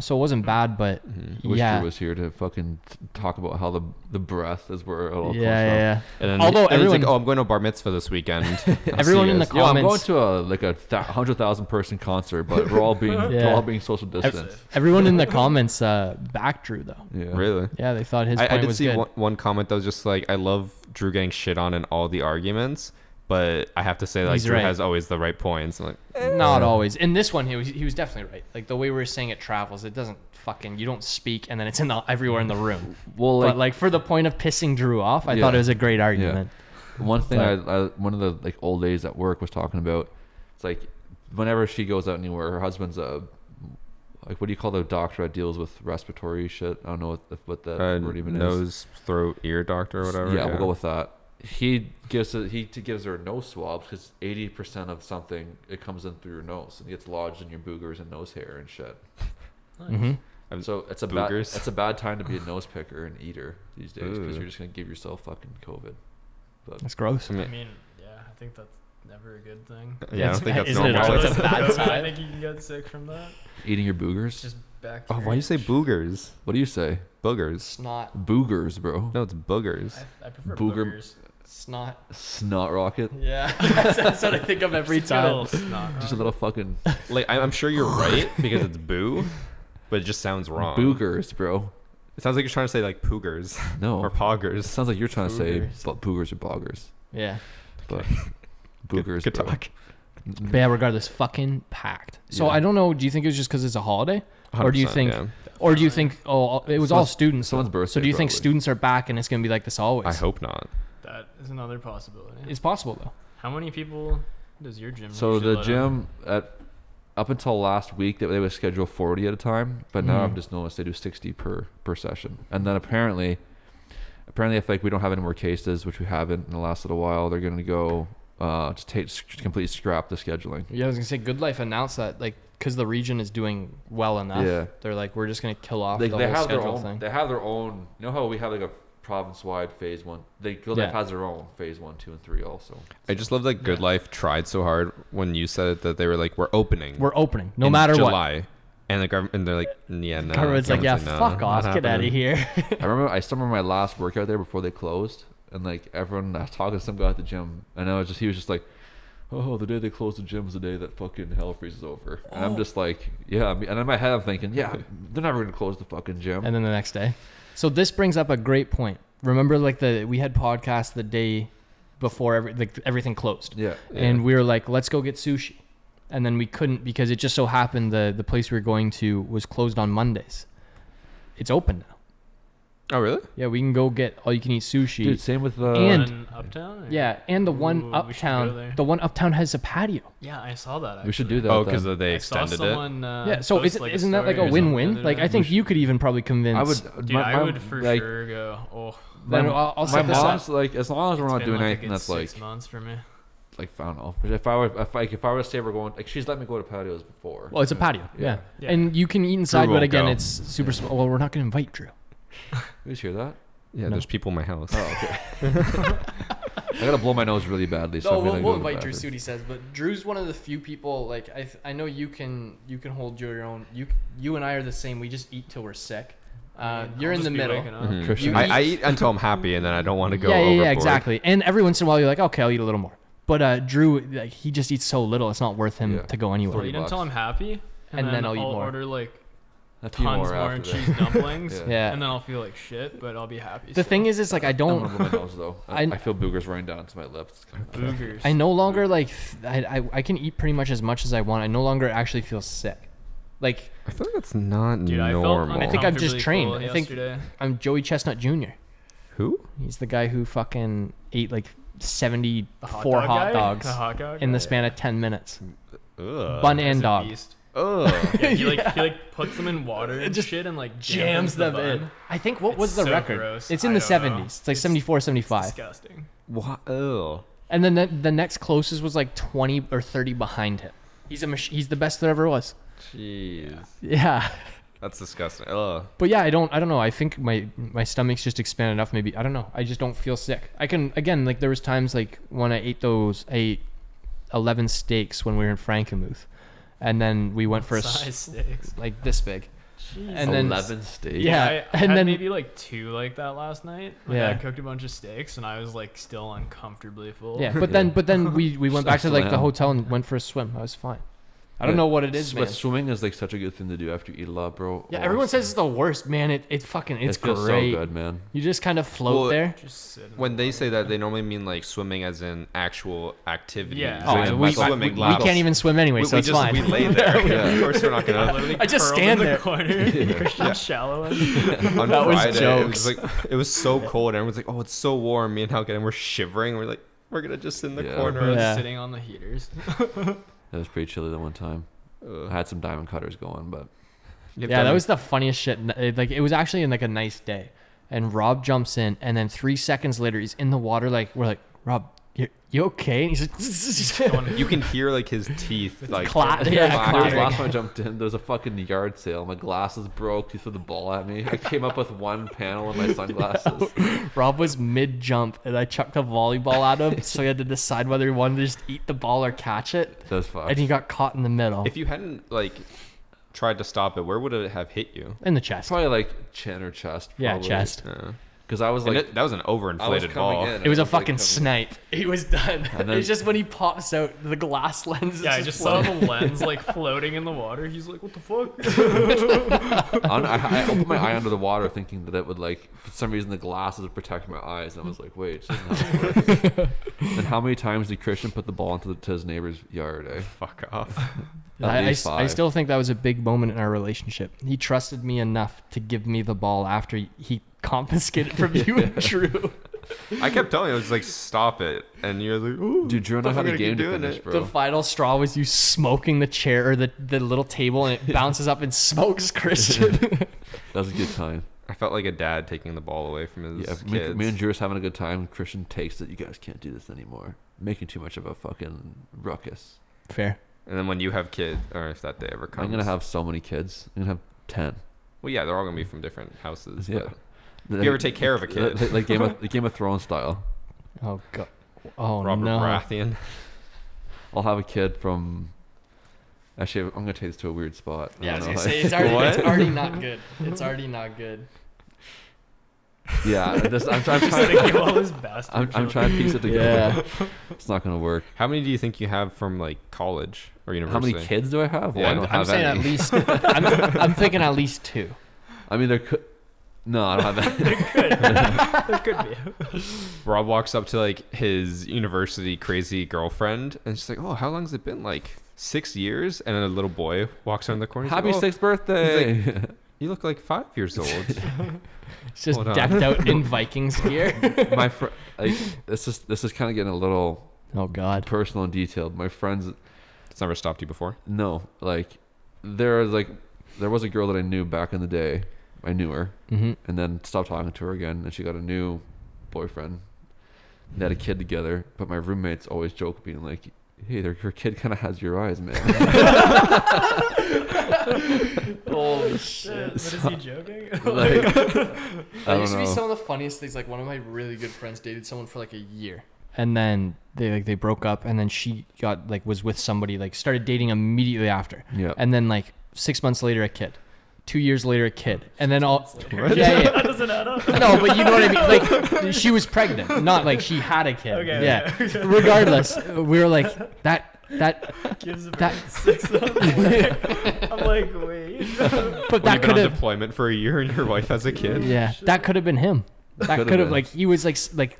So it wasn't bad, but I wish Drew was here to fucking talk about how the breath is where it all comes from. And then everyone's like, oh, I'm going to a bar mitzvah this weekend. Everyone in the comments. Yeah, I'm going to like a 100,000 person concert, but we're all being social distanced. Everyone in the comments backed Drew though. Yeah. Really? Yeah, they thought his point was good. I did see one comment that was just like, I love Drew getting shit on in all the arguments. But I have to say, like, Drew has always the right points. I'm like, not always. In this one, he was definitely right. Like, the way we were saying it travels, it doesn't fucking... You don't speak, and then it's in everywhere in the room. Well, like, but, like, for the point of pissing Drew off, I thought it was a great argument. Yeah. One thing, one of the, like, old ladies at work was talking about, it's like, whenever she goes out anywhere, her husband's a... Like, what do you call the doctor that deals with respiratory shit? I don't know what that word even is. Nose, throat, ear doctor or whatever. Yeah, we'll go with that. He gives her nose swabs because 80% of something it comes in through your nose and gets lodged in your boogers and nose hair and shit. Nice. Mm-hmm. So it's a bad time to be a nose picker and eater these days because you're just gonna give yourself fucking COVID. But that's gross. I mean, yeah, I think that's never a good thing. Yeah, I don't think that's normal. It's a bad time. I think you can get sick from that. Eating your boogers. Just back. Oh, why do you say boogers? What do you say? Boogers. Snot. Boogers, bro. No, it's boogers. I prefer boogers. Snot rocket. Yeah, that's what I think of every time. Just a little fucking. Like I'm sure you're right because it's boo, but it just sounds wrong. Boogers, bro. It sounds like you're trying to say like poogers. No. Or poggers. It sounds like you're trying to say boogers or boggers. Yeah. But boogers. Good talk. But yeah, regardless, fucking packed. So I don't know. Do you think it was just because it's a holiday, or do you think? Yeah. Or do you think? Oh, it was all students. Someone's birthday. So do you think students are back and it's gonna be like this always? I hope not. That is another possibility. It's possible though. How many people does your gym? So the gym up until last week they would schedule 40 at a time, but now I've just noticed they do 60 per session. And then apparently if like we don't have any more cases, which we haven't in the last little while, they're going to go completely scrap the scheduling. Yeah, I was gonna say Good Life announced that like because the region is doing well enough, they're like we're just gonna kill off the whole schedule thing. They have their own. You know how we have like a province-wide phase one. Good Life has their own phase 1, 2, and 3 also. So. I just love that Good Life tried so hard when you said it that they were like, we're opening no matter July. What. And the government, and they're like, yeah, no. The government's like, yeah, fuck off, get out of here. I still remember my last workout there before they closed, and like everyone, I was talking to some guy at the gym, and he was just like, oh, the day they close the gym is the day that fucking hell freezes over. And I'm just like, yeah. And in my head, I'm thinking, yeah, they're never gonna close the fucking gym. And then the next day. So this brings up a great point. Remember, like we had podcasts the day before everything closed. Yeah. And we were like, let's go get sushi, and then we couldn't because it just so happened the place we were going to was closed on Mondays. It's open now. Oh really? Yeah, we can go get all you can eat sushi. Dude, same with the one Uptown. Or? Yeah, and the one Uptown. The one Uptown has a patio. Yeah, I saw that. Actually. We should do that. Oh, because they extended it. Yeah, so isn't that like a win-win? Like I think you could even probably convince. I would for sure go. Oh, then I'll set this up. Like as long as we're not doing anything that's like 6 months for me. Like found off. If I were to say we're going, like she's let me go to patios before. Well, it's a patio. Yeah. And you can eat inside, but again, it's super small. Well, we're not going to invite Drew. You guys hear that? Yeah, no. There's people in my house. Oh, okay. I gotta blow my nose really badly. So we'll invite Drew. Suit, he says, but Drew's one of the few people. Like I know you can hold your own. You and I are the same. We just eat till we're sick. You're in the middle. I eat until I'm happy, and then I don't want to go. Yeah, exactly. And every once in a while, you're like, okay, I'll eat a little more. But Drew, like, he just eats so little, it's not worth him to go anywhere. Eat until I'm happy, and then I'll eat more. Order like. Tons more and cheese dumplings. And then I'll feel like shit, but I'll be happy. The thing is, it's like I don't my nose, though. I feel boogers running down to my lips. Boogers. I no longer like I can eat pretty much as I want. I no longer actually feel sick. Like I feel like that's not normal. I think I'm just trained. Cool I think I'm Joey Chestnut Jr. Who? He's the guy who fucking ate like 74 hot dogs in the span of 10 minutes. Ugh. Bun and dog. Oh, yeah, he puts them in water and just shit and like jams them in. I think was the record? Gross. It's in the 70s. Know. It's like 74, 75. Disgusting. What? Oh. And then the next closest was like 20 or 30 behind him. He's the best there ever was. Jeez. Yeah. That's disgusting. Ugh. But yeah, I don't know. I think my stomach's just expanded enough. Maybe, I don't know. I just don't feel sick. I can, again, like there was times like when I ate 11 steaks when we were in Frankenmuth, and then we went for steaks like this big. Jeez. And then 11 steaks. Yeah, yeah, I had then maybe like 2 like that last night. Like, yeah, I cooked a bunch of steaks and I was like still uncomfortably full. Yeah, but then we went back to like the hotel and went for a swim. I was fine. I don't know what it is, man. But swimming is like such a good thing to do after you eat a lot, bro. Yeah, everyone says it's the worst, man. It feels great. So good, man. You just kind of float there. Just when they say that, they normally mean like swimming as in actual activity. Yeah, like we can't even swim anyway, so it's fine. We lay there. Yeah. Of course, we're not gonna. I just stand in the corner. Christian shallow. On that Friday, was jokes. It was so cold. Everyone's like, "Oh, it's so warm." Me and Halkin, and we're shivering. We're like, "We're gonna just sit in the corner, sitting on the heaters." It was pretty chilly that one time. I had some diamond cutters going, but... Yeah, that was the funniest shit. Like, it was actually in, like, a nice day. And Rob jumps in, and then 3 seconds later, he's in the water. Like, we're like, Rob, you okay? And he's like... You can hear, like, his teeth, like... Last time I jumped in, there was a fucking yard sale. My glasses broke. He threw the ball at me. I came up with one panel of my sunglasses. No. Rob was mid-jump, and I chucked a volleyball at him, so he had to decide whether he wanted to just eat the ball or catch it. That was fun. And he got caught in the middle. If you hadn't, like... tried to stop it, where would it have hit you? In the chest. Probably like chin or chest. Probably. Yeah, chest. Because I was like... that was an overinflated ball. It was a fucking snipe. He was done. Then, it's just when he pops out, the glass lens. Yeah, I just saw the lens like floating in the water. He's like, what the fuck? I opened my eye under the water thinking that it would like... For some reason, the glasses would protect my eyes. And I was like, wait. And how many times did Christian put the ball into to his neighbor's yard, eh? Fuck off. I still think that was a big moment in our relationship. He trusted me enough to give me the ball after he confiscated it from you and Drew. I kept telling you, I was like, stop it. And you're like, ooh. Dude, Drew and I had a game to finish, bro. The final straw was you smoking the chair or the little table, and it bounces up and smokes Christian. That was a good time. I felt like a dad taking the ball away from his kids. Me and Drew are having a good time. Christian takes it. You guys can't do this anymore. Making too much of a fucking ruckus. Fair. And then when you have kids, or if that day ever comes. I'm going to have so many kids. I'm going to have 10. Well, yeah, they're all going to be from different houses. Yeah. If you ever take care of a kid. Like Game of Thrones style. Oh, God. Oh, Robert Baratheon. I'll have a kid from... Actually, I'm going to take this to a weird spot. Yeah, I was going to say, it's already not good. It's already not good. Yeah, I'm trying to piece it together. Yeah. It's not gonna work. How many do you think you have from like college or university? How many kids do I have? Yeah, well, I'm saying at least. I'm thinking at least 2. I mean, there could. No, I don't have that. There could. There could be. Rob walks up to like his university crazy girlfriend, and she's like, "Oh, how long's it been? Like 6 years?" And then a little boy walks around the corner. Happy 6th birthday. He's like, you look like 5 years old. It's just decked out in Vikings gear. My friend, like, this is kind of getting a little personal and detailed. My friends, it's never stopped you before. No, like there was a girl that I knew back in the day. I knew her, and then stopped talking to her again, and she got a new boyfriend. They had a kid together, but my roommates always joke being like, "Hey, her kid kind of has your eyes, man." Holy shit! What is he joking? Like, that used to be some of the funniest things. Like one of my really good friends dated someone for like a year, and then they broke up, and then she was with somebody, like started dating immediately after, and then like 6 months later a kid. 2 years later, a kid, and then all. Yeah. That doesn't add up. No, but you know what I mean. Like, she was pregnant, not like she had a kid. Okay, yeah. Okay. Regardless, we were like that. 6 months. I'm like, wait. But that could have deployment for a year, and your wife has a kid. Yeah, that could have been him. That could have like he was like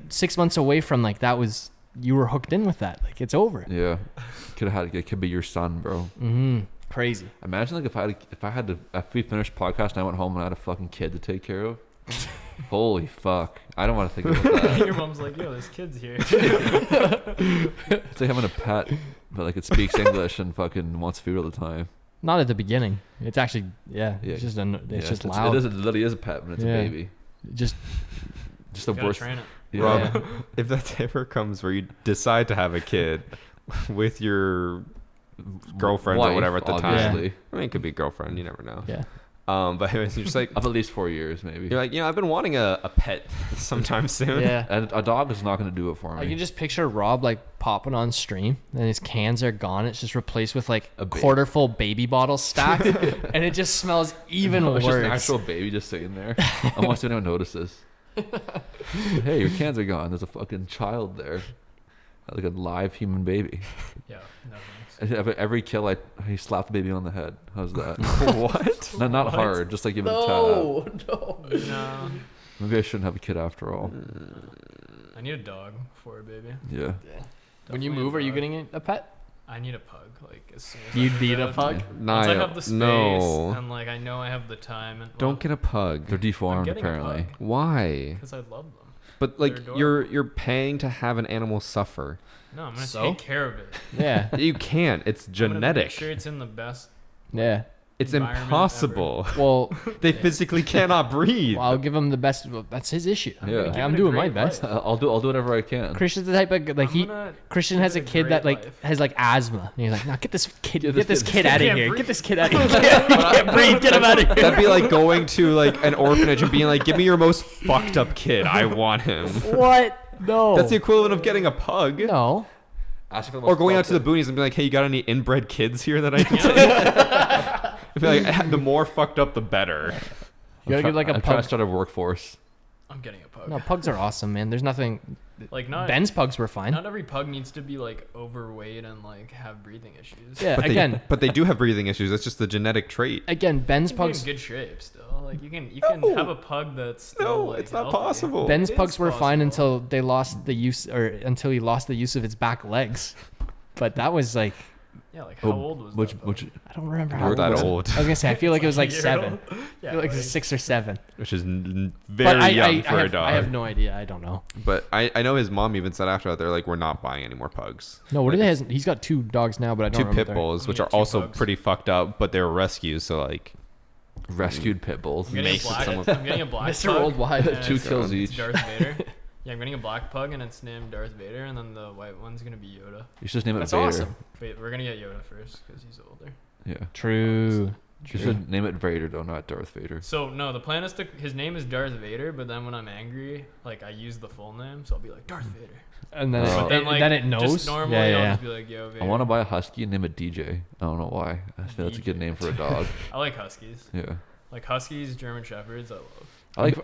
6 months away from like that was you were hooked in with that. Like it's over. Yeah, could have had it. Could be your son, bro. Mm-hmm. Crazy. Imagine like if we finished podcast and I went home and I had a fucking kid to take care of. Holy fuck! I don't want to think about that. Your mom's like, yo, there's kids here. It's like having a pet, but like it speaks English and fucking wants food all the time. Not at the beginning. It's actually it's just loud. It literally is a pet when it's a baby. Just the worst. Train it. Rob, if that ever comes where you decide to have a kid with your girlfriend or whatever at the time. I mean, it could be girlfriend. You never know. Yeah. But it was just like of at least 4 years, maybe. You're like, you know, I've been wanting a pet sometime soon. Yeah, and a dog is not going to do it for me. I can just picture Rob like popping on stream, and his cans are gone. It's just replaced with like a quarter full baby bottle stack, and it just smells even worse. It's just an actual baby just sitting there. Unless anyone notices. Hey, your cans are gone. There's a fucking child there, like a live human baby. Yeah. No. Every kill, he slapped the baby on the head. How's that? What? No, not hard. Just like giving a tap. No. Maybe I shouldn't have a kid after all. I need a dog for a baby. Yeah. When you move, are you getting a pet? I need a pug. Like as soon as you need a pug. Niall, I have the space, no. And like I know I have the time. And, well, don't get a pug. They're deformed apparently. A pug. Why? Because I love them. But like you're paying to have an animal suffer. No, I'm gonna take care of it. Yeah, you can't. It's genetic. Make sure it's in the best. Yeah, it's impossible. Ever. Well, they physically cannot breathe. Well, I'll give him the best. Well, that's his issue. I'm doing my best. I'll do whatever I can. Christian's the type of like Christian has a kid that like has like asthma. And you're like, no, get this kid out of here. Get this kid out of here. Can't breathe. Get him out of here. That'd be like going to like an orphanage and being like, give me your most fucked up kid. I want him. What? No. That's the equivalent of getting a pug. No. Or going out to the boonies and be like, hey, you got any inbred kids here that I can take? Be like, the more fucked up, the better. You gotta get like a pug. I'm trying to start a workforce. I'm getting a pug. No, pugs are awesome, man. There's nothing. Like Ben's pugs were fine. Not every pug needs to be like overweight and like have breathing issues. Yeah, but they do have breathing issues. That's just the genetic trait. Again, Ben's pugs in good shape still. Like you can have a pug that's still, like, it's not healthy. Possible. Ben's pugs were fine until they lost the use, or until he lost the use of its back legs. But that was like. Yeah, like how old was that? I don't remember how old. That old. I was gonna say, I feel like it was like 7. Yeah, I feel like it was 6 or 7. Which is very young for a dog. I have no idea. I don't know. But I know his mom even said after that, they're like, we're not buying any more pugs. No, what like, he's got 2 dogs now, but I don't remember. 2 pit bulls, which are also pretty fucked up, but they were rescues, so like. Rescued pit bulls. I'm getting a black Mr. Worldwide. 2 kills each. Darth Vader. Yeah, I'm getting a black pug and it's named Darth Vader, and then the white one's gonna be Yoda. You should just name it Vader. That's awesome. Wait, we're gonna get Yoda first because he's older. Yeah. True. You should name it Vader though, not Darth Vader. So no, the plan is to his name is Darth Vader, but then when I'm angry, like I use the full name, so I'll be like Darth Vader. And then, then it knows. Just normally, I'll just be like, yo, Vader. I want to buy a husky and name it DJ. I don't know why. I think that's a good name for a dog. I like huskies. Yeah. Like huskies, German shepherds, I love. I like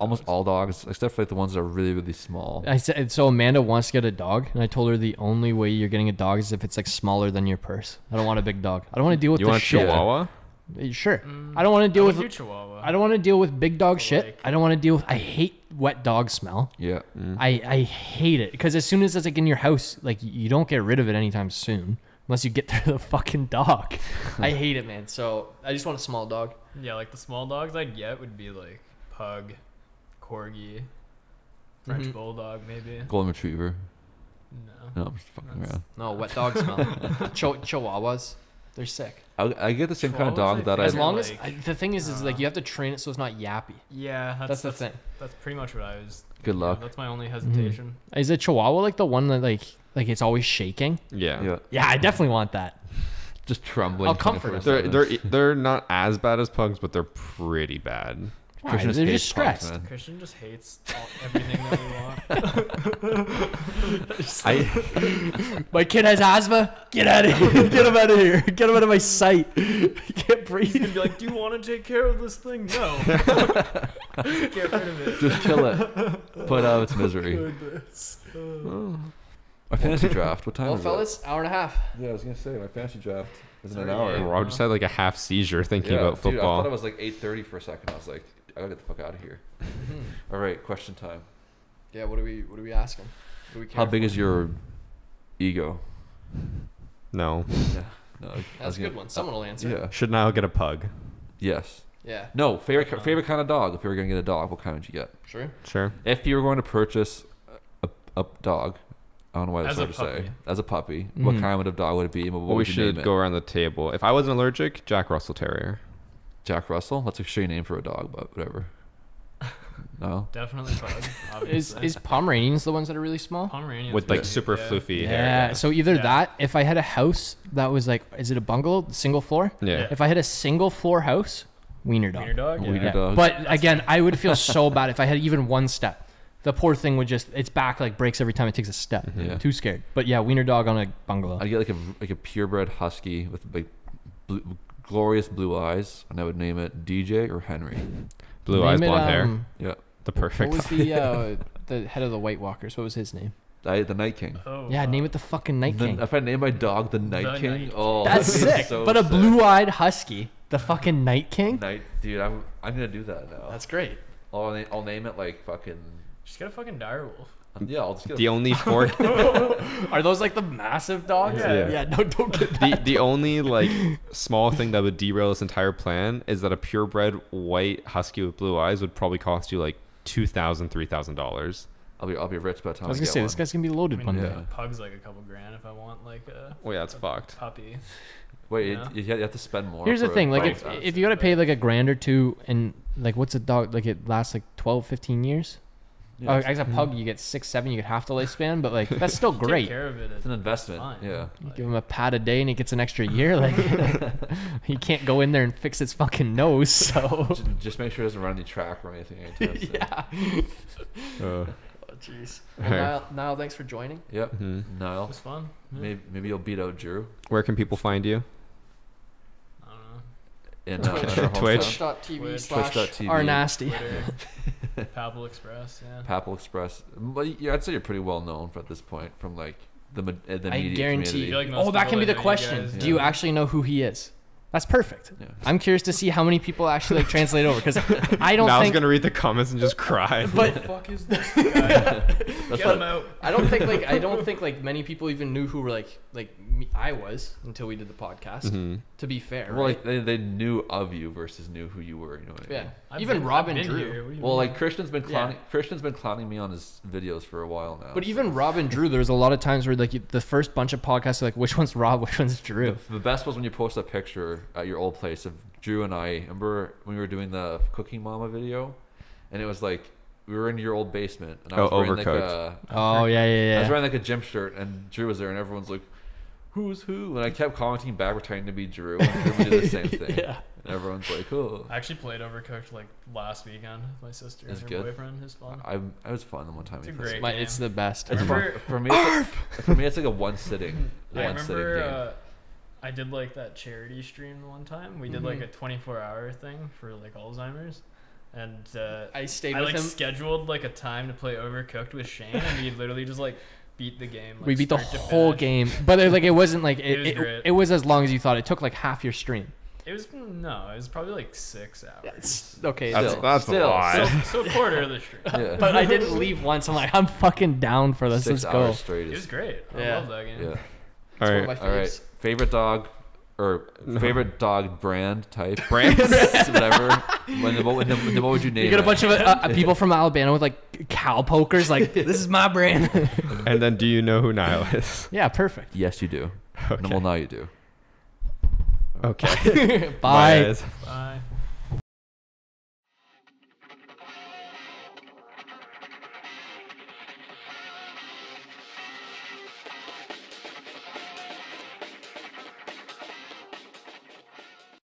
almost all dogs, except for like the ones that are really, really small. I said, so Amanda wants to get a dog, and I told her the only way you're getting a dog is if it's like smaller than your purse. I don't want a big dog. I don't want to deal with this shit. You want a Chihuahua? Sure. I don't want to deal with Chihuahua. I don't want to deal with big dog shit. Like, I don't want to deal with. I hate wet dog smell. Yeah. I hate it because as soon as it's like in your house, like you don't get rid of it anytime soon. Unless you get through the fucking dog. I hate it, man. So I just want a small dog. Yeah, like the small dogs I'd get would be like pug, corgi, French bulldog, maybe. Golden retriever. No. No, I'm just fucking around. No, wet dog smell. Chihuahuas. They're sick. I get the same kind of dog that I as long as the thing is like you have to train it so it's not yappy. Yeah, that's the thing. That's pretty much what I was. Good luck. That's my only hesitation. Is a Chihuahua like the one that like it's always shaking? Yeah. Yeah, I definitely want that. Just trembling. I'll comfort us. They're not as bad as pugs, but they're pretty bad. Why? They're just stressed. Pugs, Christian just hates everything that we want. My kid has asthma. Get out of here. Get him out of here. Get him out of my sight. I can't breathe. He's gonna be like, do you want to take care of this thing? No. Get rid of it. Just kill it. Put out its misery. Oh. My fantasy draft. What time is it? Well, fellas, hour and a half. Yeah, I was gonna say my fantasy draft is in an hour. Rob just had like a half seizure thinking about football. Dude, I thought it was like 8:30 for a second. I was like, I gotta get the fuck out of here. All right, question time. Yeah, what do we ask him? How big is your ego? No. Yeah. No. That's a good one. Someone will answer. Yeah. Should Niall get a pug? Yes. Yeah. No. Favorite kind of dog. If you were gonna get a dog, what kind would you get? Sure. Sure. If you were going to purchase a dog. I don't know why that's hard to say. As a puppy, what kind of dog would it be? Well, we should go around the table. If I wasn't allergic, Jack Russell Terrier. Jack Russell? That's a shitty name for a dog, but whatever. No? Definitely pug, obviously. Is Pomeranians the ones that are really small? Pomeranians. With like super floofy hair. Yeah, so either that, if I had a house that was like, is it a bungalow? Single floor? Yeah. If I had a single floor house Wiener dog. Wiener dog? Yeah. Wiener dog. But again, I would feel so bad if I had even one step. The poor thing would just, its back like breaks every time it takes a step. Yeah. Too scared. But yeah, wiener dog on a bungalow. I'd get like a purebred husky with like blue, glorious blue eyes, and I would name it DJ or Henry. Blue name eyes, blonde hair. Yeah. The perfect. What was the head of the White Walkers? What was his name? The Night King. Oh, yeah, name it the fucking Night King. If I name my dog the Night King, oh, that's sick. So but a blue-eyed husky, the fucking Night King. Dude, I'm gonna do that now. That's great. I'll name it like fucking. Just get a fucking direwolf. Yeah, I'll just get the only four. Are those like the massive dogs? Yeah, yeah. No, don't get that. The only like small thing that would derail this entire plan is that a purebred white husky with blue eyes would probably cost you like $2,000, $3,000. I'll be rich by the time I was gonna say one. This guy's gonna be loaded. I mean, one day. Pug's like a couple grand if I want like a. Oh yeah, it's fucked. Puppy. Wait, you have to spend more. Here's the thing, like if you gotta pay like a grand or two, and like what's a dog like it lasts like 12, 15 years. Yeah, oh, as a pug, you get 6, 7, you get half the lifespan, but like that's still great. Take care of it. It's an investment. Fine. Yeah. You give him a pat a day, and he gets an extra year. Like you can't go in there and fix its fucking nose. So just make sure it doesn't run any track or anything. Yeah. Jeez. Well, right. Niall, thanks for joining. Yep. Mm-hmm. Niall. It was fun. Yeah. Maybe you'll beat out Drew. Where can people find you? I don't know. In, Twitch. Twitch.tv. /rnasty. Papal Express. Yeah. Papal Express. But yeah, I'd say you're pretty well known at this point from like the media community. Like that can be the question. Do you actually know who he is? That's perfect. Yeah. I'm curious to see how many people actually like translate over, because I don't. Now I'm gonna read the comments and just cry. But the fuck is this guy? Get him out. I don't think many people even knew who were like me, I was until we did the podcast. Mm-hmm. To be fair, well, right? Like they knew of you versus knew who you were. You know what I mean? Yeah. Even Robin Drew. Well, like Christian's been clowning me on his videos for a while now. But even Robin Drew, there's a lot of times where like the first bunch of podcasts are like, which one's Rob, which one's Drew? The best was when you post a picture at your old place of Drew and I. Remember when we were doing the Cooking Mama video, and it was like we were in your old basement, and I was wearing like a I was wearing like a gym shirt, and Drew was there, and everyone's like, who's who? And I kept commenting back, pretending to be Drew, and Drew would do the same thing. Yeah. And everyone's like, oh. I actually played Overcooked like last weekend with my sister and her boyfriend. It was fun. I was fun the one time. It's a great game. It's the best. It's for me, it's like a one sitting. One sitting game. I did like that charity stream one time. We did like a 24-hour thing for like Alzheimer's, and I scheduled like a time to play Overcooked with Shane, and we literally just like beat the game. Like, we beat the whole game, but like it wasn't like it was as long as you thought. It took like half your stream. It was probably like 6 hours. Okay, that's a lot. So quarter of the stream. Yeah. But I didn't leave once. I'm like, I'm fucking down for this. Let's go. Straight. It was great. I love that game. Yeah. All right. Favorite dog, or favorite dog brand type? Brands, whatever. What would you name? You get a bunch of people from Alabama with like cow pokers. Like, this is my brand. And then, do you know who Niall is? Yeah, perfect. Yes, you do. Okay. Well, now you do. Okay. Bye. Bye.